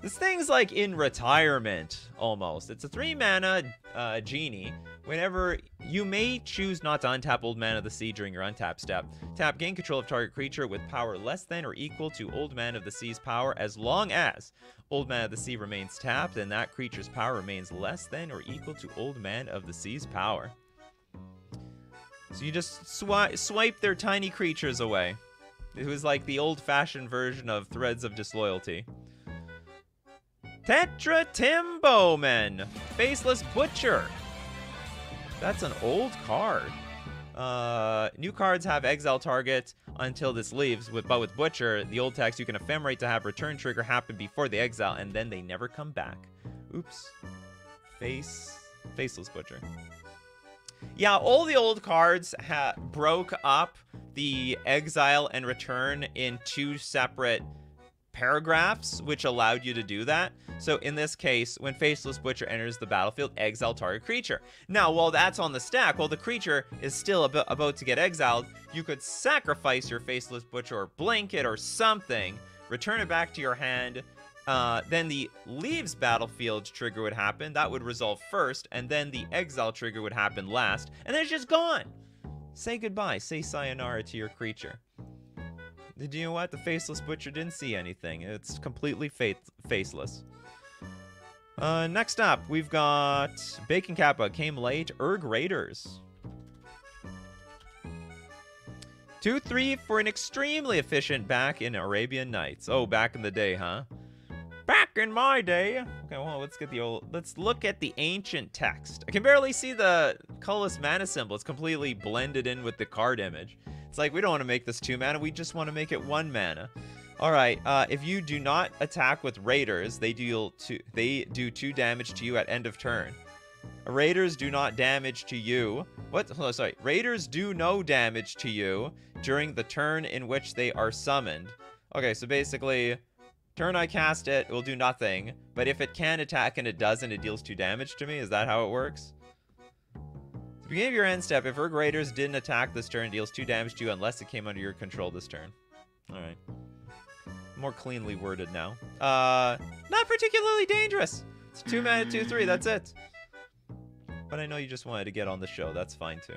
This thing's like in retirement, almost. It's a 3-mana genie. Whenever you may choose not to untap Old Man of the Sea during your untap step, tap gain control of target creature with power less than or equal to Old Man of the Sea's power as long as Old Man of the Sea remains tapped and that creature's power remains less than or equal to Old Man of the Sea's power. So you just swipe their tiny creatures away. It was like the old-fashioned version of Threads of Disloyalty. Tetra Timboman, Faceless Butcher. That's an old card. New cards have exile target until this leaves, but with Butcher, the old text, you can ephemerate to have return trigger happen before the exile, and then they never come back. Oops. Faceless Butcher. Yeah, all the old cards broke up the exile and return in two separate paragraphs, which allowed you to do that. So in this case, when Faceless Butcher enters the battlefield, exile target creature. Now, while that's on the stack, while the creature is still about to get exiled, you could sacrifice your Faceless Butcher or Blanket or something, return it back to your hand, then the leaves battlefield trigger would happen. That would resolve first, and then the exile trigger would happen last, and then it's just gone. Say goodbye, say sayonara to your creature. Did you know what? The Faceless Butcher didn't see anything. It's completely faceless. Next up, we've got Bacon Kappa, came late, Urg Raiders. 2/3 for an extremely efficient back in Arabian Nights. Oh, back in the day, huh? Back in my day. Okay, well, let's get the old. Let's look at the ancient text. I can barely see the colorless mana symbol. It's completely blended in with the card image. It's like, we don't want to make this 2 mana, we just want to make it 1 mana. All right, if you do not attack with raiders, they do two damage to you at end of turn. Raiders do not damage to you. What? Oh, sorry. Raiders do no damage to you during the turn in which they are summoned. Okay, so basically, turn I cast it, it will do nothing. But if it can attack and it doesn't, it deals 2 damage to me. Is that how it works? Beginning of your end step, if Urg Raiders didn't attack this turn, deals 2 damage to you unless it came under your control this turn. Alright. More cleanly worded now. Not particularly dangerous. It's 2 mana, 2/3, that's it. But I know you just wanted to get on the show, that's fine too.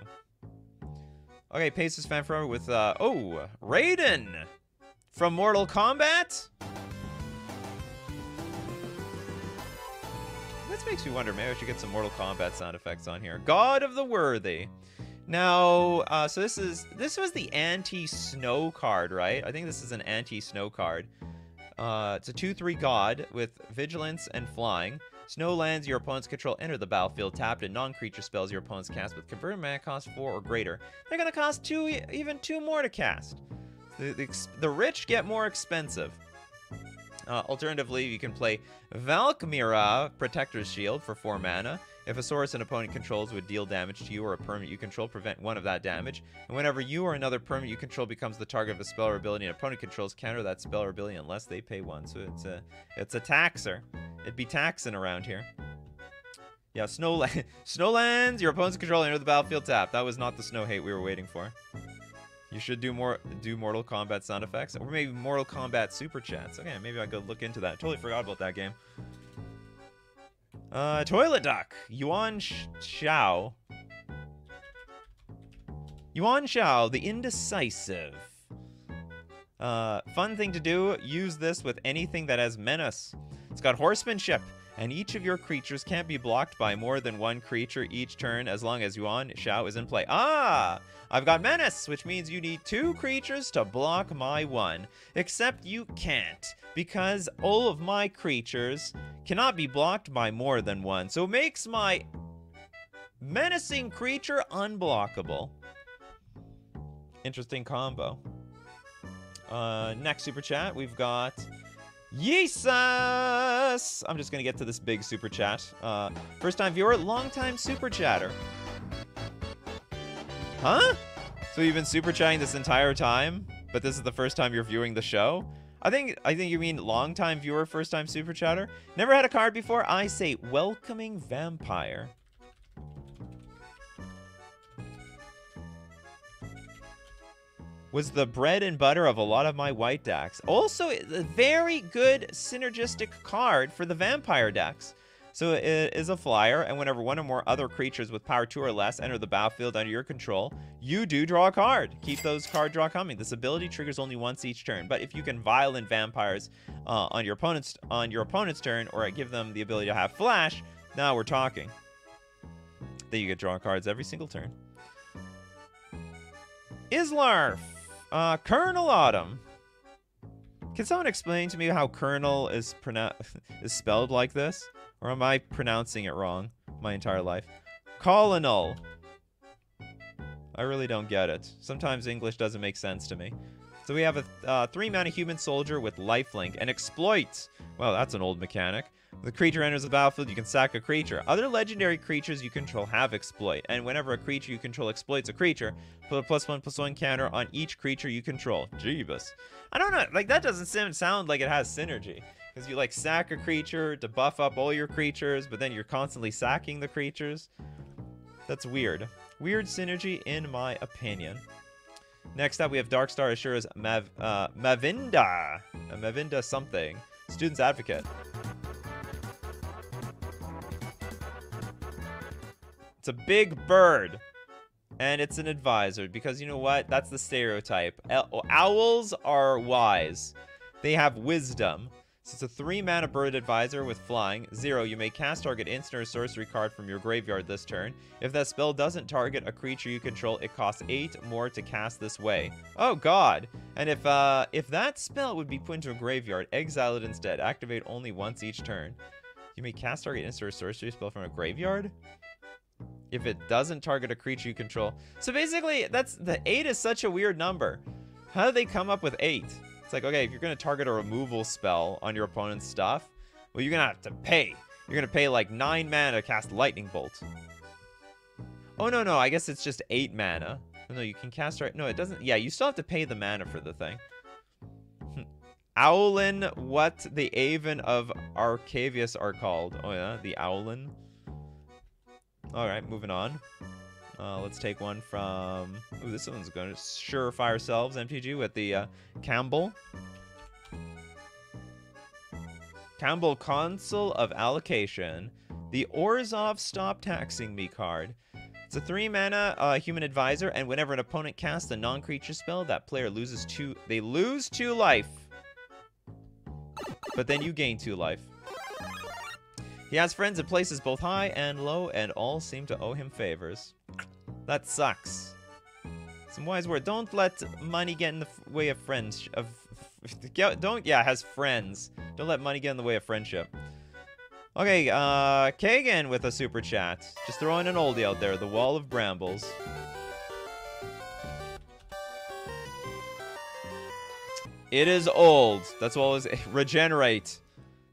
Okay, Pacers Fan Forever with, oh, Raiden! From Mortal Kombat? This makes me wonder, maybe I should get some Mortal Kombat sound effects on here. God of the Worthy. Now, so this was the anti-snow card, right? I think this is an anti-snow card. It's a 2/3 god with vigilance and flying. Snow lands your opponents control enter the battlefield tapped, and non-creature spells your opponents cast with converted mana cost 4 or greater. They're gonna cost even two more to cast. The rich get more expensive. Alternatively, you can play Valkyra, Protector's Shield, for 4 mana. If a source an opponent controls would deal damage to you or a permanent you control, prevent one of that damage. And whenever you or another permanent you control becomes the target of a spell or ability an opponent controls, counter that spell or ability unless they pay 1. So it's a taxer. It'd be taxing around here. Yeah, Snowlands, your opponent's control, enter the battlefield tap. That was not the snow hate we were waiting for. You should do Mortal Kombat sound effects, or maybe Mortal Kombat super chats. Okay, maybe I could look into that. Totally forgot about that game. Toilet Duck, Yuan Shao, the Indecisive. Fun thing to do. Use this with anything that has menace. It's got horsemanship, and each of your creatures can't be blocked by more than one creature each turn as long as Yuan Shao is in play. Ah! I've got menace, which means you need 2 creatures to block my 1. Except you can't, because all of my creatures cannot be blocked by more than 1. So it makes my menacing creature unblockable. Interesting combo. Next super chat, we've got Yeesus! I'm just gonna get to this big super chat. First time viewer, long time super chatter. Huh? So you've been super chatting this entire time, but this is the first time you're viewing the show? I think you mean long-time viewer, first-time super chatter. Never had a card before? I say welcoming vampire. was the bread and butter of a lot of my white decks. Also, a very good synergistic card for the vampire decks. So it is a flyer, and whenever one or more other creatures with power 2 or less enter the battlefield under your control, you do draw a card. Keep those card draw coming. This ability triggers only once each turn, but if you can violent vampires on your opponent's turn, or give them the ability to have flash, now we're talking. Then you get draw cards every single turn. Islarf, Colonel Autumn. Can someone explain to me how Colonel is spelled like this? Or am I pronouncing it wrong my entire life? Colonel. I really don't get it. Sometimes English doesn't make sense to me. So we have a 3-mana human soldier with lifelink and exploit. Well, that's an old mechanic. The creature enters the battlefield, you can sack a creature. Other legendary creatures you control have exploit, and whenever a creature you control exploits a creature, put a +1/+1 counter on each creature you control. Jeebus. I don't know, like that doesn't sound like it has synergy. Because you like sack a creature to buff up all your creatures, but then you're constantly sacking the creatures. That's weird. Weird synergy in my opinion. Next up we have Darkstar Ashura's Mavinda. Mavinda something. Student's Advocate. It's a big bird. And it's an advisor because you know what? That's the stereotype. Owls are wise. They have wisdom. So it's a 3-mana bird advisor with flying. 0, you may cast target instant or sorcery card from your graveyard this turn. If that spell doesn't target a creature you control, it costs 8 more to cast this way. Oh god. And if that spell would be put into a graveyard, exile it instead. Activate only once each turn. You may cast target instant or sorcery spell from a graveyard? If it doesn't target a creature you control. So basically, that's the 8 is such a weird number. How do they come up with 8? It's like, okay, if you're going to target a removal spell on your opponent's stuff, well, you're going to have to pay. You're going to pay like 9 mana to cast Lightning Bolt. Oh, no, no, I guess it's just 8 mana. Oh, no, you can cast right. No, it doesn't. Yeah, you still have to pay the mana for the thing. Owlin, what the Aven of Arcavius are called. Oh, yeah, the Owlin. All right, moving on. Let's take one from... Ooh, this one's going to surefire selves, MTG, with the Campbell. Campbell, Consul of Allocation. The Orzhov Stop Taxing Me card. It's a 3-mana human advisor, and whenever an opponent casts a non-creature spell, that player loses 2... They lose 2 life. But then you gain 2 life. He has friends in places both high and low, and all seem to owe him favors. That sucks. Some wise word. Don't let money get in the way of friends. Has friends. Don't let money get in the way of friendship. Okay, Kagan with a super chat. Just throwing an oldie out there. The Wall of Brambles. It is old. That's all it is. Regenerate.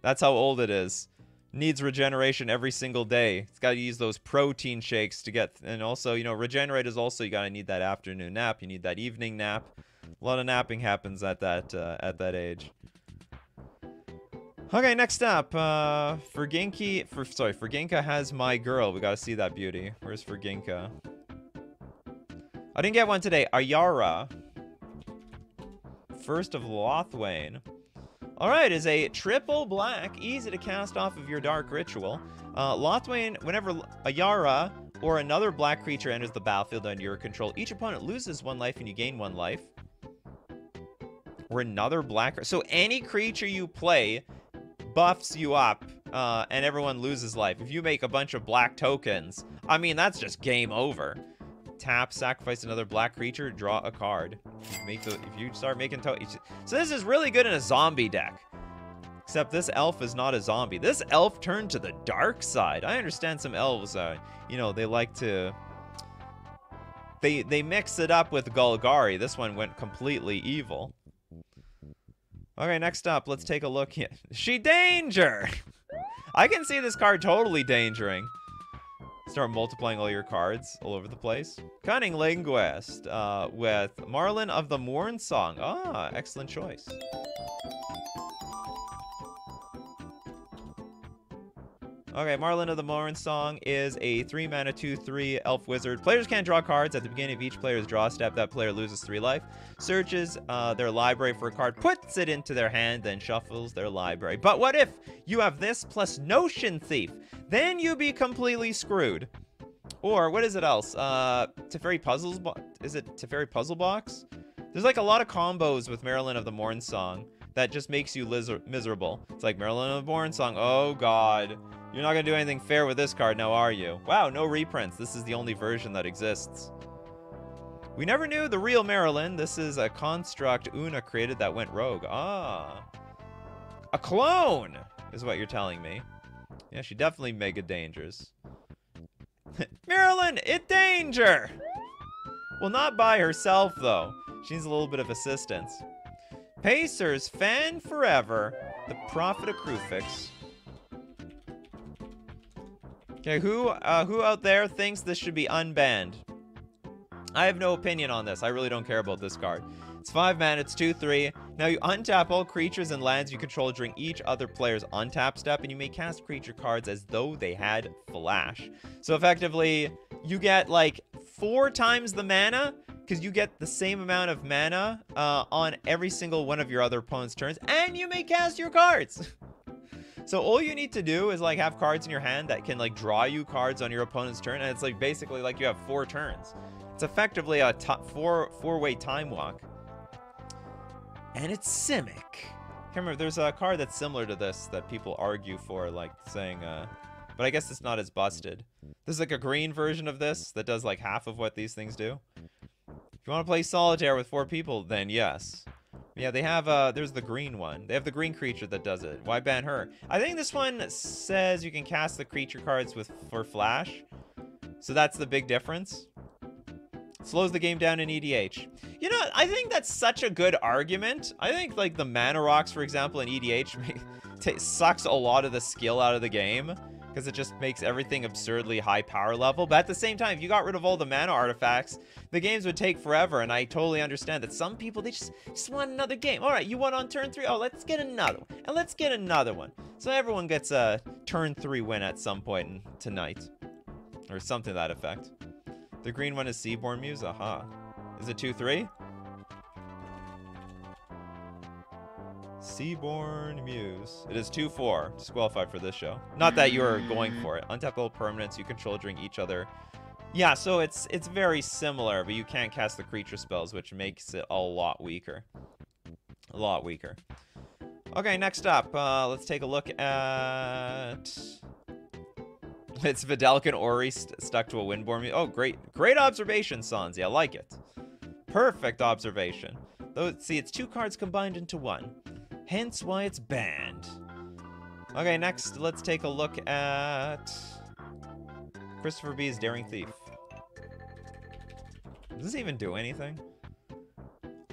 That's how old it is. Needs regeneration every single day. It's got to use those protein shakes to get... And also, you know, regenerate is also... You got to need that afternoon nap. You need that evening nap. A lot of napping happens at that age. Okay, next up. Ferginka has my girl. We got to see that beauty. Where's Ferginka? I didn't get one today. Ayara. First of Lothwain. Alright, is a 3 black, easy to cast off of your Dark Ritual. Lothwain, whenever Ayara or another black creature enters the battlefield under your control, each opponent loses 1 life and you gain 1 life. Or another black... So any creature you play buffs you up, and everyone loses life. If you make a bunch of black tokens, I mean, that's just game over. Tap, sacrifice another black creature, draw a card. If you start making tokens. So this is really good in a zombie deck. Except this elf is not a zombie. This elf turned to the dark side. I understand some elves, you know, they like to... They mix it up with Golgari. This one went completely evil. Okay, next up, let's take a look here. She danger! I can see this card totally dangering. Start multiplying all your cards all over the place. Cunning Linguist with Marlin of the Morn Song. Ah, excellent choice. Okay, Marlin of the Mornsong is a 3-mana 2/3 elf wizard. Players can draw cards at the beginning of each player's draw step. That player loses 3 life. Searches their library for a card, puts it into their hand, then shuffles their library. But what if you have this plus Notion Thief? Then you be completely screwed. Or what is it else? Teferi Puzzles Box? Is it Teferi Puzzle Box? There's like a lot of combos with Marlin of the Mornsong that just makes you miserable. It's like Marlin of the Mornsong. Oh god. You're not going to do anything fair with this card now, are you? Wow, no reprints. This is the only version that exists. We never knew the real Marlin. This is a construct Una created that went rogue. Ah. A clone is what you're telling me. Yeah, she definitely mega dangers. Marlin, in danger! Well, not by herself, though. She needs a little bit of assistance. Pacers, fan forever. The Prophet of Crufix. Okay, who out there thinks this should be unbanned? I have no opinion on this. I really don't care about this card. It's 5 mana, it's 2/3. Now you untap all creatures and lands you control during each other player's untap step, and you may cast creature cards as though they had flash. So effectively, you get like 4 times the mana, because you get the same amount of mana on every single one of your other opponent's turns, and you may cast your cards. So all you need to do is like have cards in your hand that can like draw you cards on your opponent's turn, and it's like basically like you have 4 turns. It's effectively a four-way time walk. And it's Simic. Can't remember, there's a card that's similar to this that people argue for, like saying, but I guess it's not as busted. There's like a green version of this that does like half of what these things do. If you want to play solitaire with 4 people, then yes. Yeah, they have, there's the green one. They have the green creature that does it. Why ban her? I think this one says you can cast the creature cards for flash. So that's the big difference. Slows the game down in EDH. You know, I think that's such a good argument. I think, like, the mana rocks, for example, in EDH sucks a lot of the skill out of the game. Because it just makes everything absurdly high power level. But at the same time, if you got rid of all the mana artifacts, the games would take forever. And I totally understand that some people, they just want another game. All right, you won on turn 3. Oh, let's get another one. And let's get another one. So everyone gets a turn 3 win at some point tonight. Or something to that effect. The green one is Seaborn Muse. Aha. Is it 2/3? Seaborn Muse. It is 2/4. Disqualified for this show. Not that you're going for it. Untap all permanents you control during each other. Yeah, so it's very similar, but you can't cast the creature spells, which makes it a lot weaker. A lot weaker. Okay, next up, let's take a look at... It's Vidalcan and Ori stuck to a Windborn Muse. Oh, great. Great observation, Sanzi. I like it. Perfect observation. Though, see, it's 2 cards combined into 1. Hence why it's banned. Okay, next, let's take a look at... Christopher B's Daring Thief. Does this even do anything?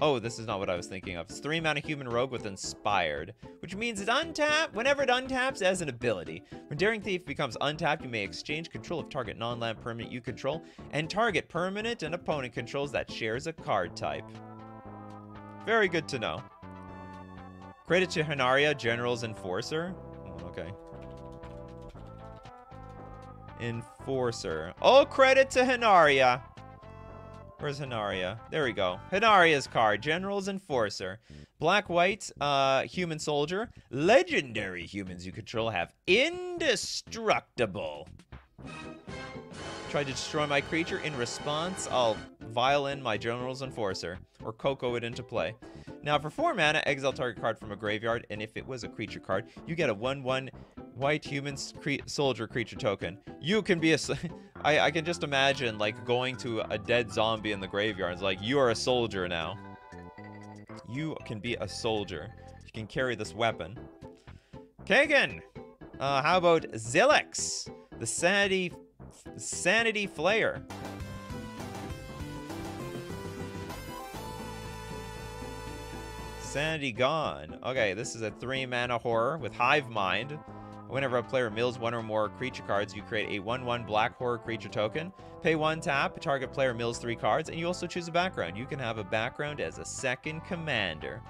Oh, this is not what I was thinking of. It's 3 mana human rogue with Inspired, which means it untaps. Whenever it untaps, it has an ability. When Daring Thief becomes untapped, you may exchange control of target non-land permanent you control and target permanent an opponent controls that shares a card type. Very good to know. Credit to Henaria, General's Enforcer. Oh, okay. Enforcer. All credit to Henaria. Where's Henaria? There we go. Henaria's card, General's Enforcer. Black, white, human soldier. Legendary humans you control have indestructible. Try to destroy my creature. In response, I'll violin my General's Enforcer, or Coco it into play. Now, for 4 mana, exile target card from a graveyard, and if it was a creature card, you get a 1/1 white human soldier creature token. You can be a... I can just imagine, like, going to a dead zombie in the graveyard. It's like, you are a soldier now. You can be a soldier. You can carry this weapon. Kagan! How about Zilix? The Sanity Flayer. Sanity gone. Okay, this is a 3 mana horror with Hive Mind. Whenever a player mills 1 or more creature cards, you create a 1/1 black horror creature token. Pay 1 tap, target player mills 3 cards, and you also choose a background. You can have a background as a second commander.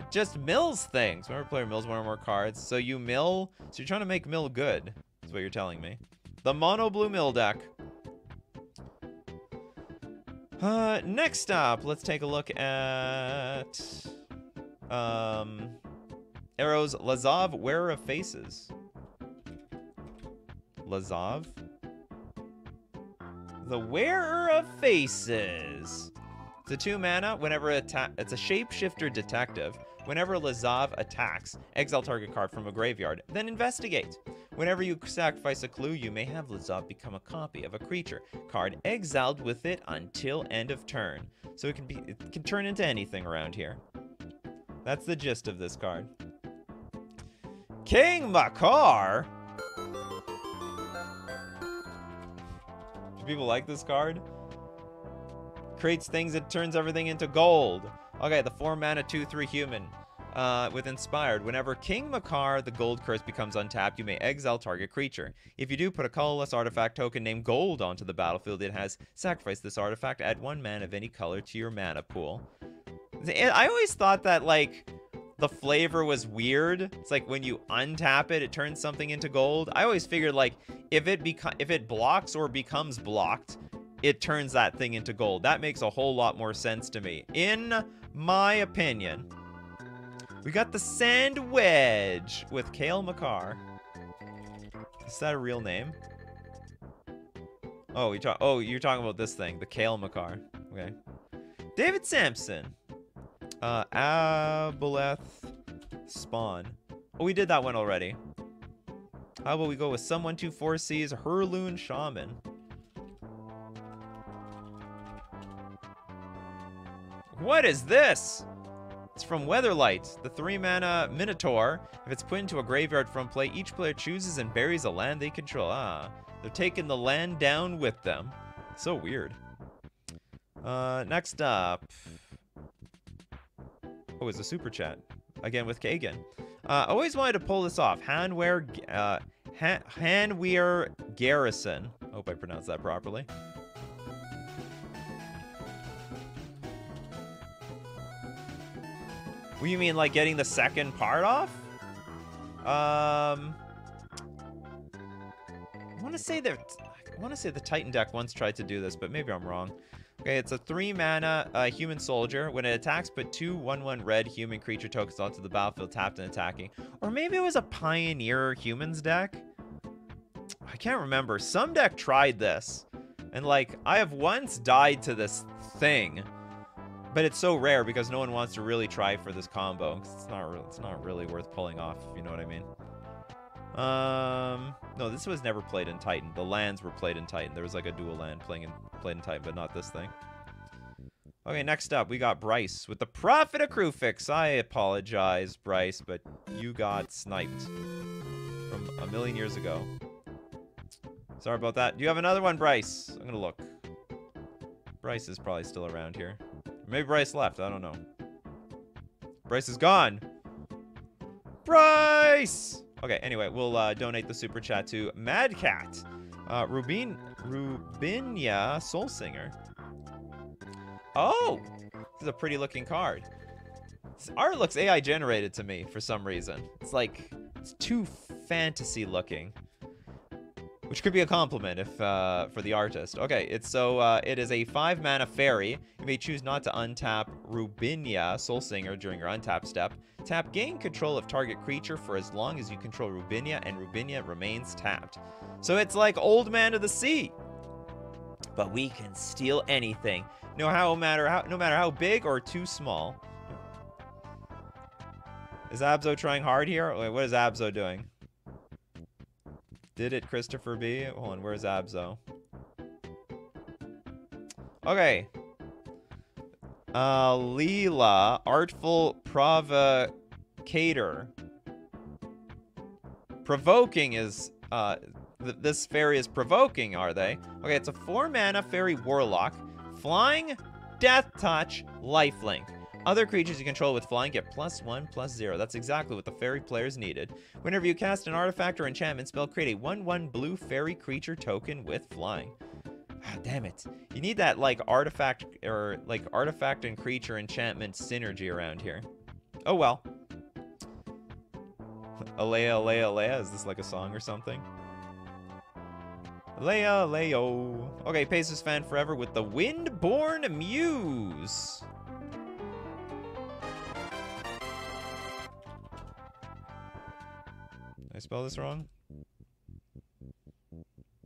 It just mills things. Remember, player mills one or more cards. So you mill. So you're trying to make mill good. That's what you're telling me. The mono blue mill deck. Next up, let's take a look at Arrow's Lazav, Wearer of Faces. Lazav, the Wearer of Faces. It's a 2 mana. Whenever it's a shapeshifter detective. Whenever Lazav attacks, exile target card from a graveyard, then investigate. Whenever you sacrifice a clue, you may have Lazav become a copy of a creature card exiled with it until end of turn. So it can turn into anything around here. That's the gist of this card. King Makar? Do people like this card? Creates things, it turns everything into gold. Okay, the 4 mana 2/3 human with Inspired. Whenever King Makar, the Gold Curse, becomes untapped, you may exile target creature. If you do, put a colorless artifact token named Gold onto the battlefield. It has sacrificed this artifact. Add 1 mana of any color to your mana pool. I always thought that, like, the flavor was weird. It's like when you untap it, it turns something into gold. I always figured, like, if it blocks or becomes blocked, it turns that thing into gold. That makes a whole lot more sense to me, in my opinion. We got the Sand Wedge with Kale Makar. Is that a real name? Oh, you're talking about this thing, the Kale Makar. Okay. David Sampson. Abloth Spawn. Oh, we did that one already. How about we go with someone to foresees Herloon Shaman? What is this? It's from Weatherlight, the 3 mana Minotaur. If it's put into a graveyard from play, each player chooses and buries a land they control. Ah, they're taking the land down with them. So weird. Next up. Oh, it's a super chat. Again with Kagan. Always wanted to pull this off. Hanweir Garrison. Hope I pronounced that properly. Well, you mean like getting the second part off? I want to say the Titan deck once tried to do this, but maybe I'm wrong. Okay, it's a 3 mana human soldier. When it attacks, put 2/1/1 red human creature tokens onto the battlefield tapped and attacking. Or maybe it was a Pioneer Humans deck. I can't remember. Some deck tried this, and like I have once died to this thing. But it's so rare because no one wants to really try for this combo. It's not really worth pulling off, if you know what I mean. No, this was never played in Titan. The lands were played in Titan. There was like a dual land played in Titan, but not this thing. Okay, next up, we got Bryce with the Prophet of Krufix. I apologize, Bryce, but you got sniped from a million years ago. Sorry about that. Do you have another one, Bryce? I'm going to look. Bryce is probably still around here. Maybe Bryce left. I don't know. Bryce is gone. Bryce! Okay, anyway, we'll donate the super chat to Mad Cat. Rubinia Soulsinger. Oh! This is a pretty looking card. This art looks AI generated to me for some reason. It's like, it's too fantasy looking. Which could be a compliment if for the artist. Okay, it is a 5 mana fairy. You may choose not to untap Rubinia Soulsinger during your untap step. Tap, gain control of target creature for as long as you control Rubinia, and Rubinia remains tapped. So it's like Old Man of the Sea, but we can steal anything, no matter how big or too small. Is Abzo trying hard here? Wait, what is Abzo doing? Did it, Christopher B? Hold on, where's Abzo? Okay. Leela, Artful Provocator. Provoking is, this fairy is provoking, are they? Okay, it's a 4 mana fairy warlock. Flying, death touch, lifelink. Other creatures you control with flying get +1/+0. That's exactly what the fairy players needed. Whenever you cast an artifact or enchantment spell, create a 1/1 blue fairy creature token with flying. Ah, damn it. You need that, like, artifact and creature enchantment synergy around here. Oh well. Alea, alea, alea. Is this like a song or something? Alea, aleo. Okay, Pacers fan forever with the Windborn Muse. Did I spell this wrong?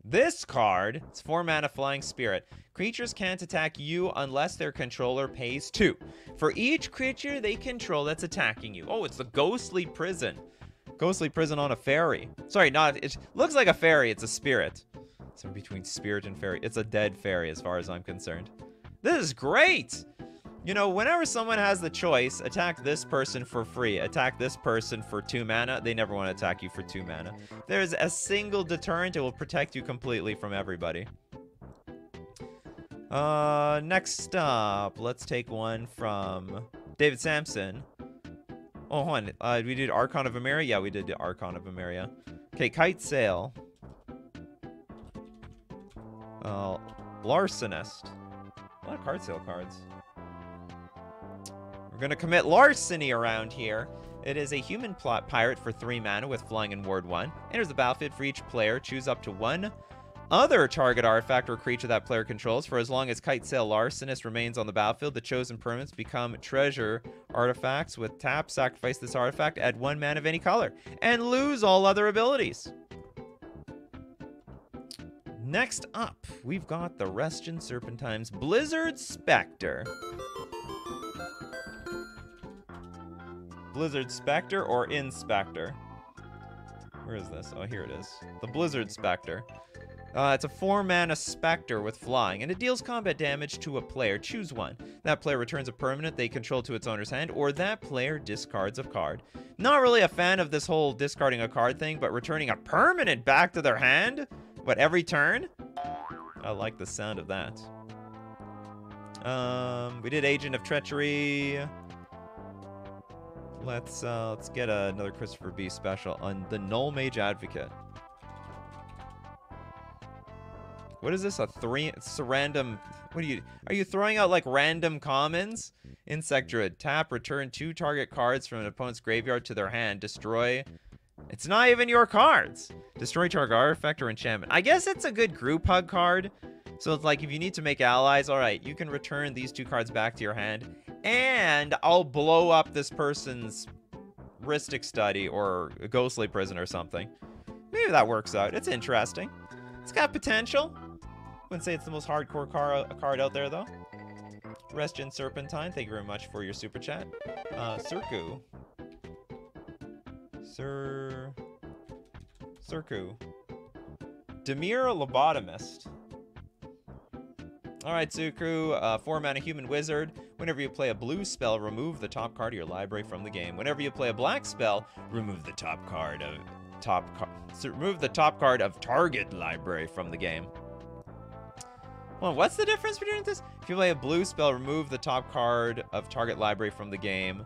This card, it's 4 mana Flying Spirit. Creatures can't attack you unless their controller pays 2. For each creature they control that's attacking you. Oh, it's the Ghostly Prison. Ghostly Prison on a fairy. Sorry, not, it looks like a fairy, it's a spirit. It's in between spirit and fairy. It's a dead fairy as far as I'm concerned. This is great! You know, whenever someone has the choice, attack this person for free, attack this person for 2 mana, they never want to attack you for 2 mana. There's a single deterrent, it will protect you completely from everybody. Next up, let's take one from David Sampson. Oh, hold on. We did Archon of Emeria? Yeah, we did Archon of Emeria. Okay, Kite Sail. Larcenist. A lot of card sale cards. We're going to commit larceny around here. It is a human plot pirate for 3 mana with flying and ward 1. Enters the battlefield for each player. Choose up to 1 other target artifact or creature that player controls. For as long as Kite Sail Larcenist remains on the battlefield, the chosen permanents become treasure artifacts with tap. Sacrifice this artifact, add 1 mana of any color, and lose all other abilities. Next up, we've got the Restian Serpentine's Blizzard Spectre. Blizzard Spectre or Inspector? Where is this? Oh, here it is. The Blizzard Spectre. It's a 4 mana Spectre with flying, and it deals combat damage to a player. Choose 1. That player returns a permanent they control to its owner's hand, or that player discards a card. Not really a fan of this whole discarding a card thing, but returning a permanent back to their hand? What, every turn? I like the sound of that. We did Agent of Treachery. Let's get another Christopher B special on the Null Mage Advocate. What is this? A 3? It's a random. What are you? Are you throwing out like random commons? Insect Druid. Tap. Return 2 target cards from an opponent's graveyard to their hand. Destroy. It's not even your cards. Destroy target artifact or enchantment. I guess it's a good group hug card. So it's like if you need to make allies, all right, you can return these 2 cards back to your hand, and I'll blow up this person's Rhystic Study or a Ghostly Prison or something. Maybe that works out. It's interesting. It's got potential. Wouldn't say it's the most hardcore card out there, though. Restian Serpentine, thank you very much for your super chat. Circu. Circu. Demir Lobotomist. Alright, Circu, 4 mana Human Wizard. Whenever you play a blue spell, remove the top card of your library from the game. Whenever you play a black spell, remove the top card of... remove the top card of target library from the game. Well, what's the difference between this? If you play a blue spell, remove the top card of target library from the game.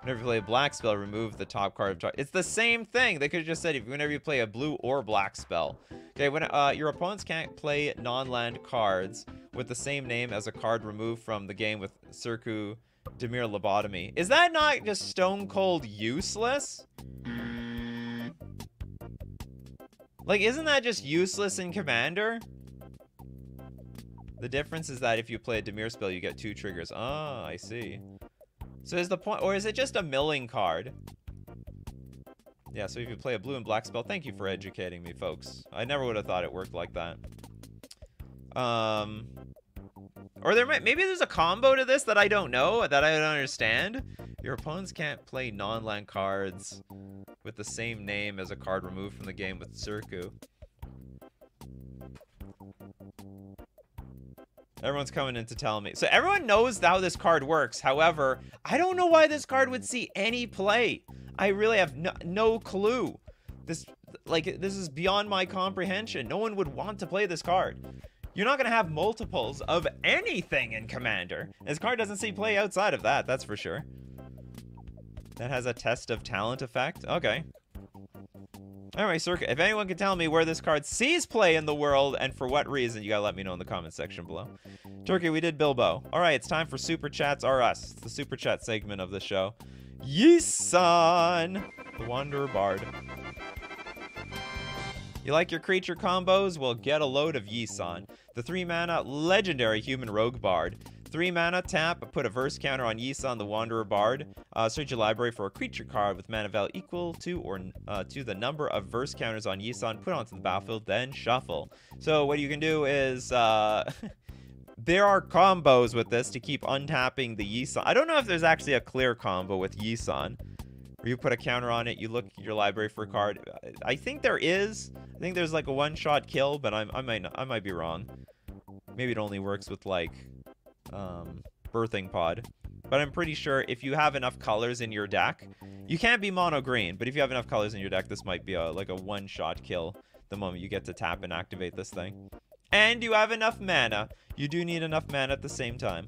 Whenever you play a black spell, remove the top card of target. It's the same thing. They could have just said whenever you play a blue or black spell. Okay, when your opponents can't play non-land cards with the same name as a card removed from the game with Circu Demir Lobotomy. Is that not just stone cold useless? Like, isn't that just useless in Commander? The difference is that if you play a Demir spell, you get 2 triggers. Ah, I see. So is the point, or is it just a milling card? Yeah, so if you play a blue and black spell, thank you for educating me, folks. I never would have thought it worked like that. Or there might, maybe there's a combo to this that I don't know, that I don't understand. Your opponents can't play non-land cards with the same name as a card removed from the game with Circu. Everyone's coming in to tell me. So everyone knows how this card works. However, I don't know why this card would see any play. I really have no clue. This is beyond my comprehension. No one would want to play this card. You're not going to have multiples of anything in Commander. This card doesn't see play outside of that, that's for sure. That has a test of talent effect. Okay. Anyway, Circu, if anyone can tell me where this card sees play in the world and for what reason, you gotta let me know in the comment section below. Turkey, we did Bilbo. All right, it's time for Super Chats R Us. It's the Super Chat segment of the show. Yisan, the Wanderer Bard. You like your creature combos? Well, get a load of Yisan, the 3-mana legendary human rogue bard. 3 mana, tap, put a verse counter on Yisan the Wanderer Bard. Search your library for a creature card with mana value equal to or to the number of verse counters on Yisan, put onto the battlefield, then shuffle. So what you can do is, there are combos with this to keep untapping the Yisan. I don't know if there's actually a clear combo with Yisan, where you put a counter on it, you look at your library for a card. I think there is. I think there's like a one-shot kill, but I might be wrong. Maybe it only works with like... birthing pod, but I'm pretty sure if you have enough colors in your deck, you can't be mono green, but if you have enough colors in your deck, this might be a, like a one-shot kill the moment you get to tap and activate this thing. And you have enough mana. You do need enough mana at the same time.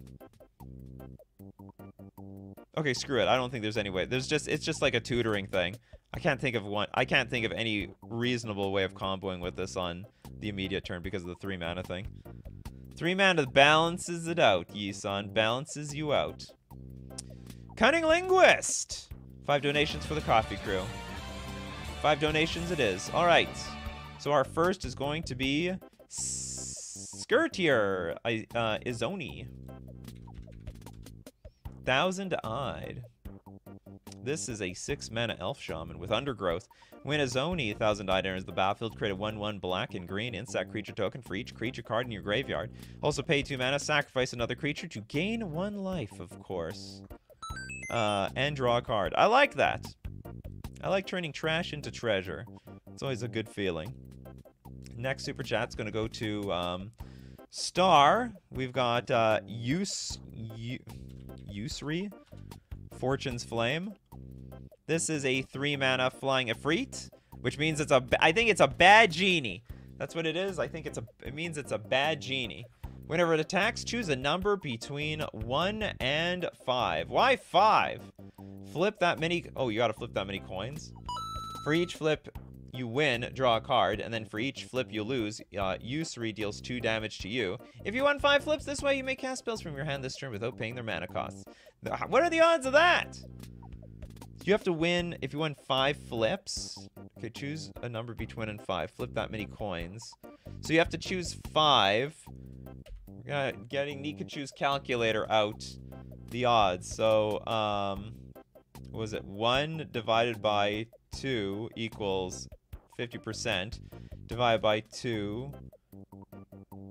Okay, screw it. I don't think there's any way. There's just, it's just like a tutoring thing. I can't think of one. I can't think of any reasonable way of comboing with this on the immediate turn because of the 3 mana thing. 3 mana balances it out, Yisan. Balances you out. Cunning Linguist! 5 donations for the coffee crew. 5 donations it is. All right. So our first is going to be Skirtier Izoni. Thousand-Eyed. This is a 6 mana elf shaman with undergrowth. When Izoni, Thousand-Eyed, enters the battlefield, create a 1/1 black and green insect creature token for each creature card in your graveyard. Also pay 2 mana, sacrifice another creature to gain 1 life, of course. And draw a card. I like that. I like turning trash into treasure. It's always a good feeling. Next super chat's going to go to Star. We've got Usri, Fortune's Flame. This is a 3 mana flying Efreet, which means it's a... I think it's a bad genie. That's what it is. I think it's a... It means it's a bad genie. Whenever it attacks, choose a number between 1 and 5. Why 5? Flip that many... Oh, you gotta flip that many coins. For each flip, you win, draw a card, and then for each flip you lose, Usuri deals 2 damage to you. If you won 5 flips this way, you may cast spells from your hand this turn without paying their mana costs. What are the odds of that? You have to win, if you won 5 flips, okay, choose a number between 1 and 5. Flip that many coins. So you have to choose 5. Getting Nikachu's calculator out the odds. So, what was it? 1 divided by 2 equals 50%. Divided by 2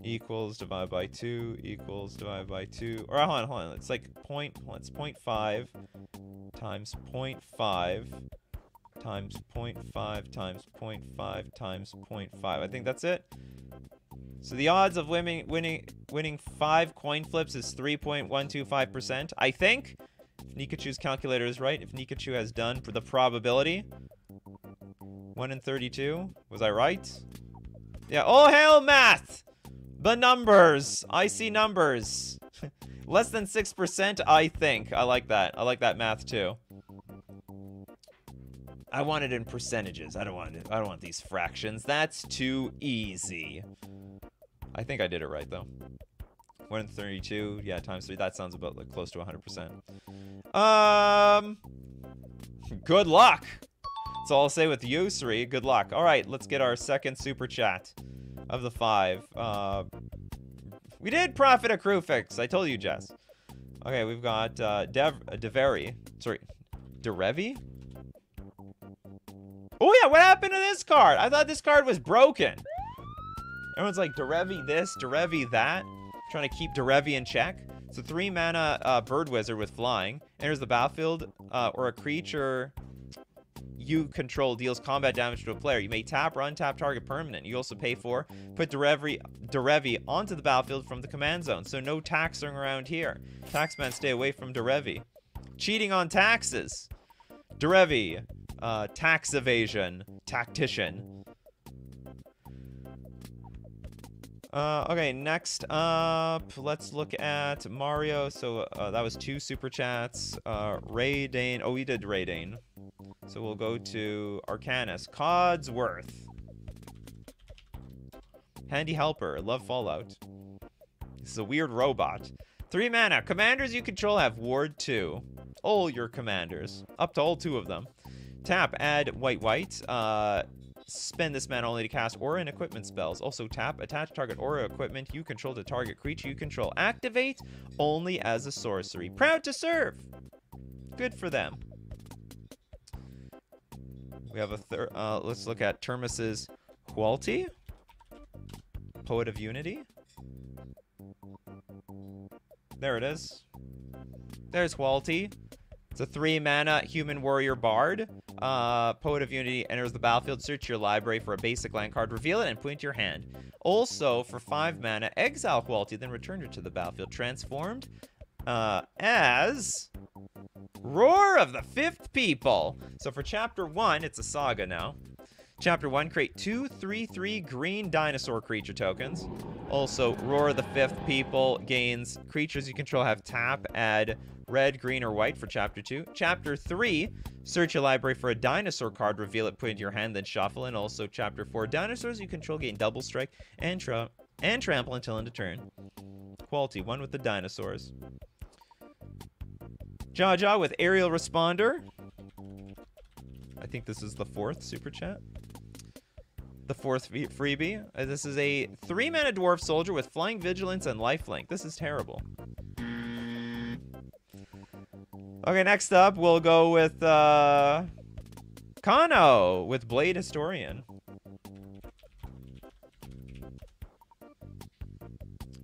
equals, divided by 2 equals, divided by 2. Or hold on. It's like point 0.5. Times 0.5 times 0.5 times 0.5 times 0.5. I think that's it. So the odds of winning 5 coin flips is 3.125%. I think if Nikachu's calculator is right, if Nikachu has done for the probability 1 in 32. Was I right? Yeah. Oh hell, math! The numbers. I see numbers. Less than 6%, I think. I like that. I like that math too. I want it in percentages. I don't want these fractions. That's too easy. I think I did it right though. 1 in 32, yeah, times 3. That sounds about like close to 100%. Good luck. That's all I'll say with Usuri. Good luck. All right, let's get our second super chat of the 5. We did profit a crew fix. I told you, Jess. Okay, we've got Deveri. Sorry, Derevi? Oh, yeah, what happened to this card? I thought this card was broken. Everyone's like, Derevi this, Derevi that. Trying to keep Derevi in check. So 3 mana Bird Wizard with flying. Enters the battlefield or a creature you control deals combat damage to a player. You may tap or untap target permanent. You also pay 4. Put Derevi onto the battlefield from the command zone. So no taxing around here. Taxman, stay away from Derevi. Cheating on taxes. Derevi. Tax evasion. Tactician. Okay, next up, let's look at Mario. So that was 2 super chats. Raydane. Oh, we did Raydane. So we'll go to Arcanus. Codsworth. Handy Helper. Love Fallout. This is a weird robot. 3 mana. Commanders you control have ward 2. All your commanders. Up to all 2 of them. Tap, add white, white. Spend this mana only to cast aura and equipment spells. Also tap, attach target aura equipment you control to target creature you control. Activate only as a sorcery. Proud to serve. Good for them. We have a third. Let's look at Termus's Hualti, Poet of Unity. There it is. There's Hualti. It's a 3 mana human warrior bard. Poet of Unity enters the battlefield. Search your library for a basic land card. Reveal it and put it into your hand. Also, for 5 mana, exile Hualti, then return it to the battlefield. Transformed as Roar of the Fifth People. So for chapter 1, it's a saga now. Chapter 1, create 2/3/3 green dinosaur creature tokens. Also, Roar of the Fifth People gains creatures you control have tap, add red, green, or white for Chapter 2. Chapter 3, search your library for a dinosaur card, reveal it, put it into your hand, then shuffle. And also, Chapter 4, dinosaurs you control gain double strike and trample until end of turn. Quality, 1 with the dinosaurs. Jaja with Aerial Responder. I think this is the 4th Super Chat. The 4th freebie. This is a 3 mana Dwarf Soldier with Flying Vigilance and Lifelink. This is terrible. Okay, next up, we'll go with Kano with Blade Historian.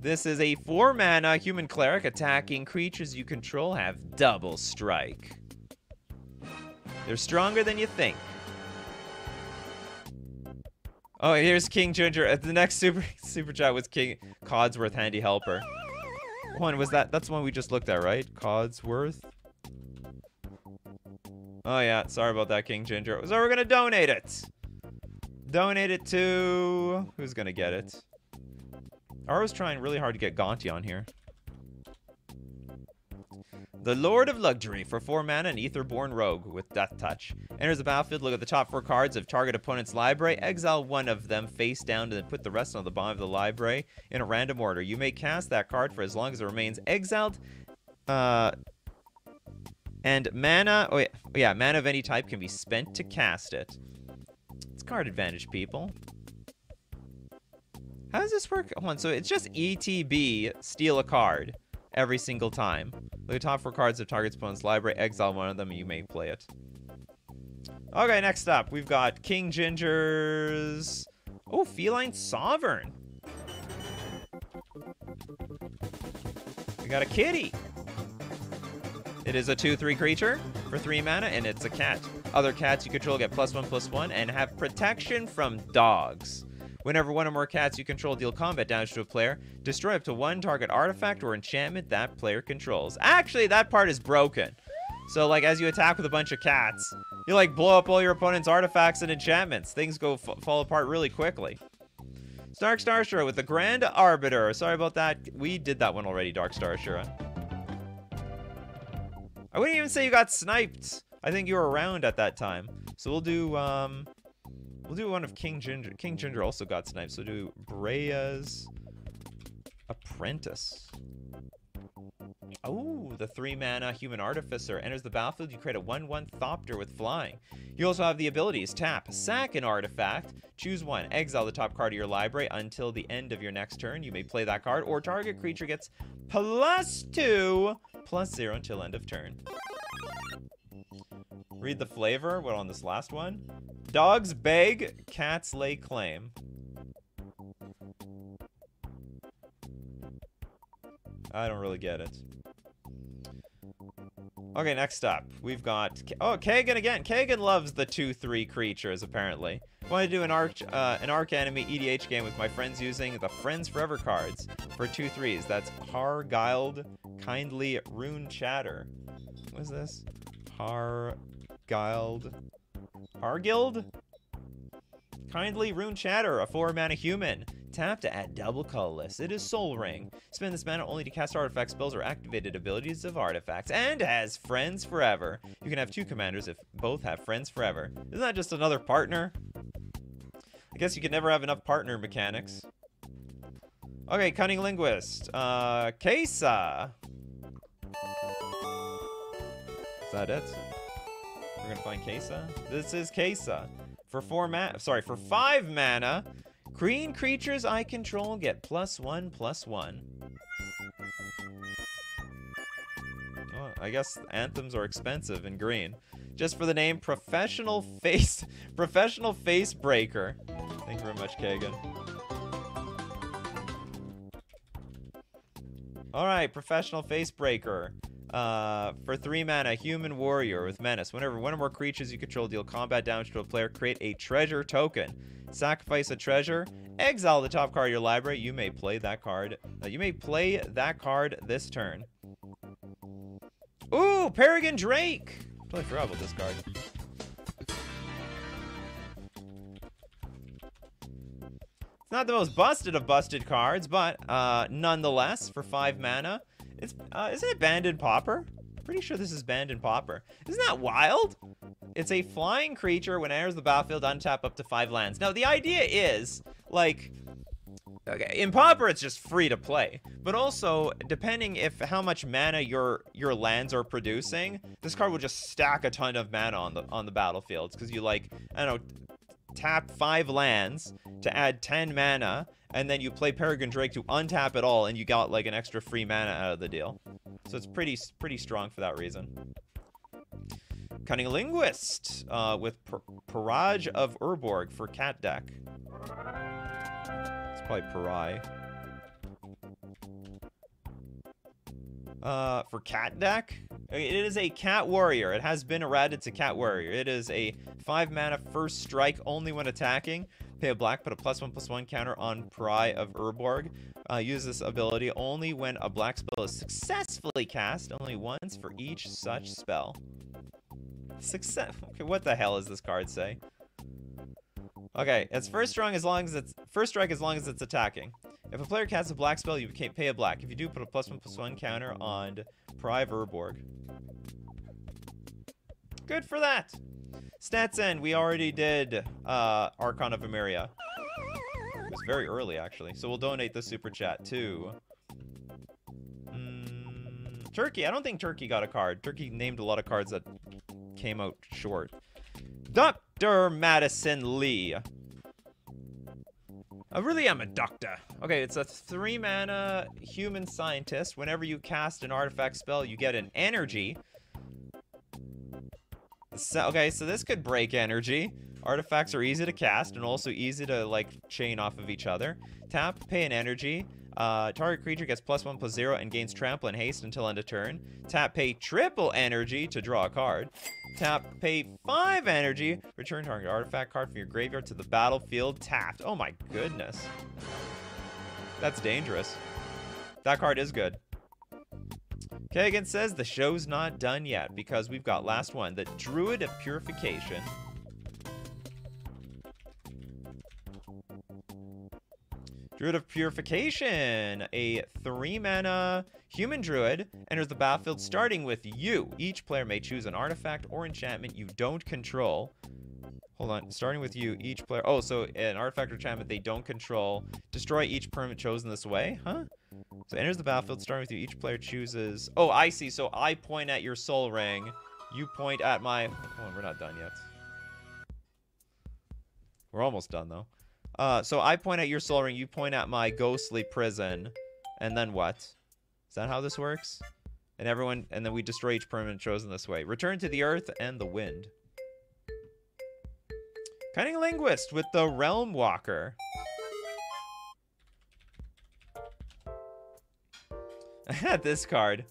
This is a 4 mana Human Cleric. Attacking creatures you control have double strike. They're stronger than you think. Oh, here's King Ginger. The next super chat was King Codsworth Handy Helper. One was that. That's the one we just looked at, right? Codsworth. Oh yeah, sorry about that, King Ginger. So we're gonna donate it. Donate it to who's gonna get it? Aro's trying really hard to get Gonti on here. The Lord of Luxury for 4 mana, an Aetherborn Rogue with Death Touch. Enters the battlefield, look at the top 4 cards of target opponent's library, exile 1 of them face down, and then put the rest on the bottom of the library in a random order. You may cast that card for as long as it remains exiled. And mana, mana of any type can be spent to cast it. It's card advantage, people. How does this work? Hold on, so it's just ETB, steal a card. Every single time. Look at the top 4 cards of target's opponent's library, exile 1 of them, and you may play it. Okay, next up, we've got King Ginger's... Oh, Feline Sovereign. We got a kitty. It is a 2/3 creature for 3 mana, and it's a cat. Other cats you control get +1/+1, and have protection from dogs. Whenever 1 or more cats you control deal combat damage to a player, destroy up to 1 target artifact or enchantment that player controls. Actually, that part is broken. So, like, as you attack with a bunch of cats, you, like, blow up all your opponent's artifacts and enchantments. Things go fall apart really quickly. Dark Starshura with the Grand Arbiter. Sorry about that. We did that one already, Dark Starshura. I wouldn't even say you got sniped. I think you were around at that time. So we'll do one of King Ginger. King Ginger also got sniped, so do Brea's Apprentice. Oh, the 3 mana Human Artificer. Enters the battlefield, you create a 1/1 Thopter with flying. You also have the abilities. Tap, sack an artifact, choose 1, exile the top card of your library until the end of your next turn. You may play that card, or target creature gets +2/+0 until end of turn. Read the flavor. What on this last one? Dogs beg, cats lay claim. I don't really get it. Okay, next up, we've got... Oh, Kagan again. Kagan loves the 2/3 creatures, apparently. I want to do an arc enemy EDH game with my friends using the Friends Forever cards for 2/3s. That's Hargiled Kindly Rune Chatter. What is this? Hargiled? Kindly Rune Chatter, a 4 mana human. Tap to add double colorless. It is Soul Ring. Spend this mana only to cast artifact spells or activated abilities of artifacts. And has Friends Forever. You can have 2 commanders if both have Friends Forever. Isn't that just another partner? I guess you can never have enough partner mechanics. Okay, Cunning Linguist. Kesa. Is that it? We're gonna find Kesa? This is Kesa. For five mana, green creatures I control get +1/+1. Well, I guess anthems are expensive in green. Just for the name, Professional Face Breaker. Thank you very much, Kagan. Alright, Professional Face Breaker. For 3 mana, Human Warrior with Menace. Whenever one or more creatures you control deal combat damage to a player, create a treasure token. Sacrifice a treasure, exile the top card of your library. You may play that card. This turn. Ooh, Peregrine Drake! Totally forgot about this card. It's not the most busted of busted cards, but nonetheless, for 5 mana. It's, isn't it Banded Pauper? Pretty sure this is Banded Pauper. Isn't that wild? It's a flying creature. When it enters the battlefield, untap up to 5 lands. Now, the idea is, like, okay, in Pauper, it's just free to play. But also, depending if how much mana your lands are producing, this card will just stack a ton of mana on the battlefields. Because you, like, I don't know, tap 5 lands to add 10 mana. And then you play Peregrine Drake to untap it all, and you got like an extra free mana out of the deal. So it's pretty strong for that reason. Cunning Linguist with Parage of Urborg for Cat Deck. It's probably Parai. For Cat Deck? It is a Cat Warrior. It has been errated to Cat Warrior. It is a 5 mana first strike only when attacking. Pay a black, put a +1/+1 counter on Pry of Urborg. Use this ability only when a black spell is successfully cast, only once for each such spell. Success. Okay, what the hell does this card say? Okay, it's first strike as long as it's attacking. If a player casts a black spell, you can't pay a black. If you do, put a +1/+1 counter on Pry of Urborg. Good for that. Stats End, we already did Archon of Emeria. It was very early, actually. So we'll donate the Super Chat to... Turkey. I don't think Turkey got a card. Turkey named a lot of cards that came out short. Dr. Madison Lee. I really am a doctor. Okay, it's a 3 mana Human Scientist. Whenever you cast an artifact spell, you get an energy. So, okay, so this could break energy. Artifacts are easy to cast and also easy to, like, chain off of each other. Tap, pay an energy. Target creature gets +1/+0 and gains trample and haste until end of turn. Tap, pay triple energy to draw a card. Tap, pay 5 energy. Return target artifact card from your graveyard to the battlefield tapped. Oh my goodness. That's dangerous. That card is good. Kagan says the show's not done yet because we've got last one, the Druid of Purification. Druid of Purification, a 3 mana Human Druid, enters the battlefield starting with you. Each player may choose an artifact or enchantment you don't control. Hold on, starting with you, each player... Oh, so an artifact or enchantment they don't control. Destroy each permanent chosen this way, huh? So enters the battlefield, starting with you, each player chooses... Oh, I see, so I point at your soul ring, you point at my... Oh, we're not done yet. We're almost done, though. So I point at your soul ring, you point at my ghostly prison, and then what? Is that how this works? And everyone... And then we destroy each permanent chosen this way. Return to the earth and the wind. Cunning Linguist with the Realm Walker. I had this card.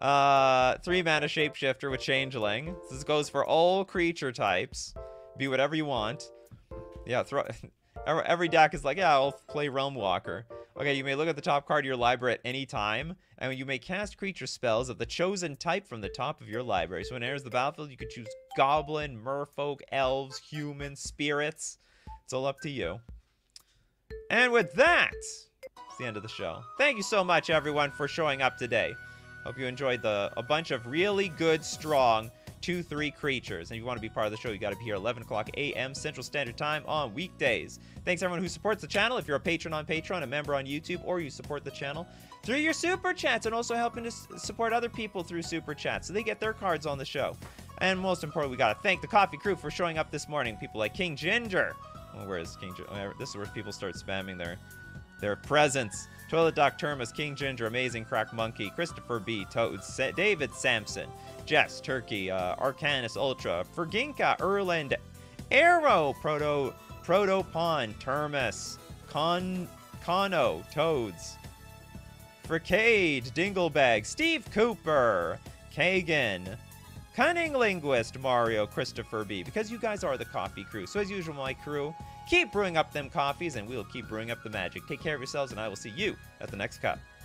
3 mana Shapeshifter with Changeling. This goes for all creature types. Be whatever you want. Yeah, throw... Every deck is like, yeah, I'll play Realm Walker. Okay, you may look at the top card of your library at any time, and you may cast creature spells of the chosen type from the top of your library. So when it enters the battlefield, you could choose goblin, merfolk, elves, human, spirits. It's all up to you. And with that, it's the end of the show. Thank you so much, everyone, for showing up today. Hope you enjoyed a bunch of really good, strong 2/3 creatures. And if you want to be part of the show, you got to be here 11 o'clock a.m. Central Standard Time on weekdays. Thanks everyone who supports the channel. If you're a patron on Patreon, a member on YouTube, or you support the channel through your super chats, and also helping to support other people through super chats so they get their cards on the show. And most importantly, we got to thank the coffee crew for showing up this morning. People like King Ginger. Oh, where is King Ginger? This is where people start spamming their presence. Toilet Doc Termas, King Ginger, Amazing Crack Monkey, Christopher B, Toad, David Sampson, Jess, Turkey, Arcanus Ultra, Ferginka, Erland, Arrow, Protopon, Termas, Cono, Toads, Fricade, Dinglebag, Steve Cooper, Kagan, Cunning Linguist, Mario, Christopher B, because you guys are the coffee crew. So as usual, my crew, keep brewing up them coffees, and we'll keep brewing up the magic. Take care of yourselves, and I will see you at the next cup.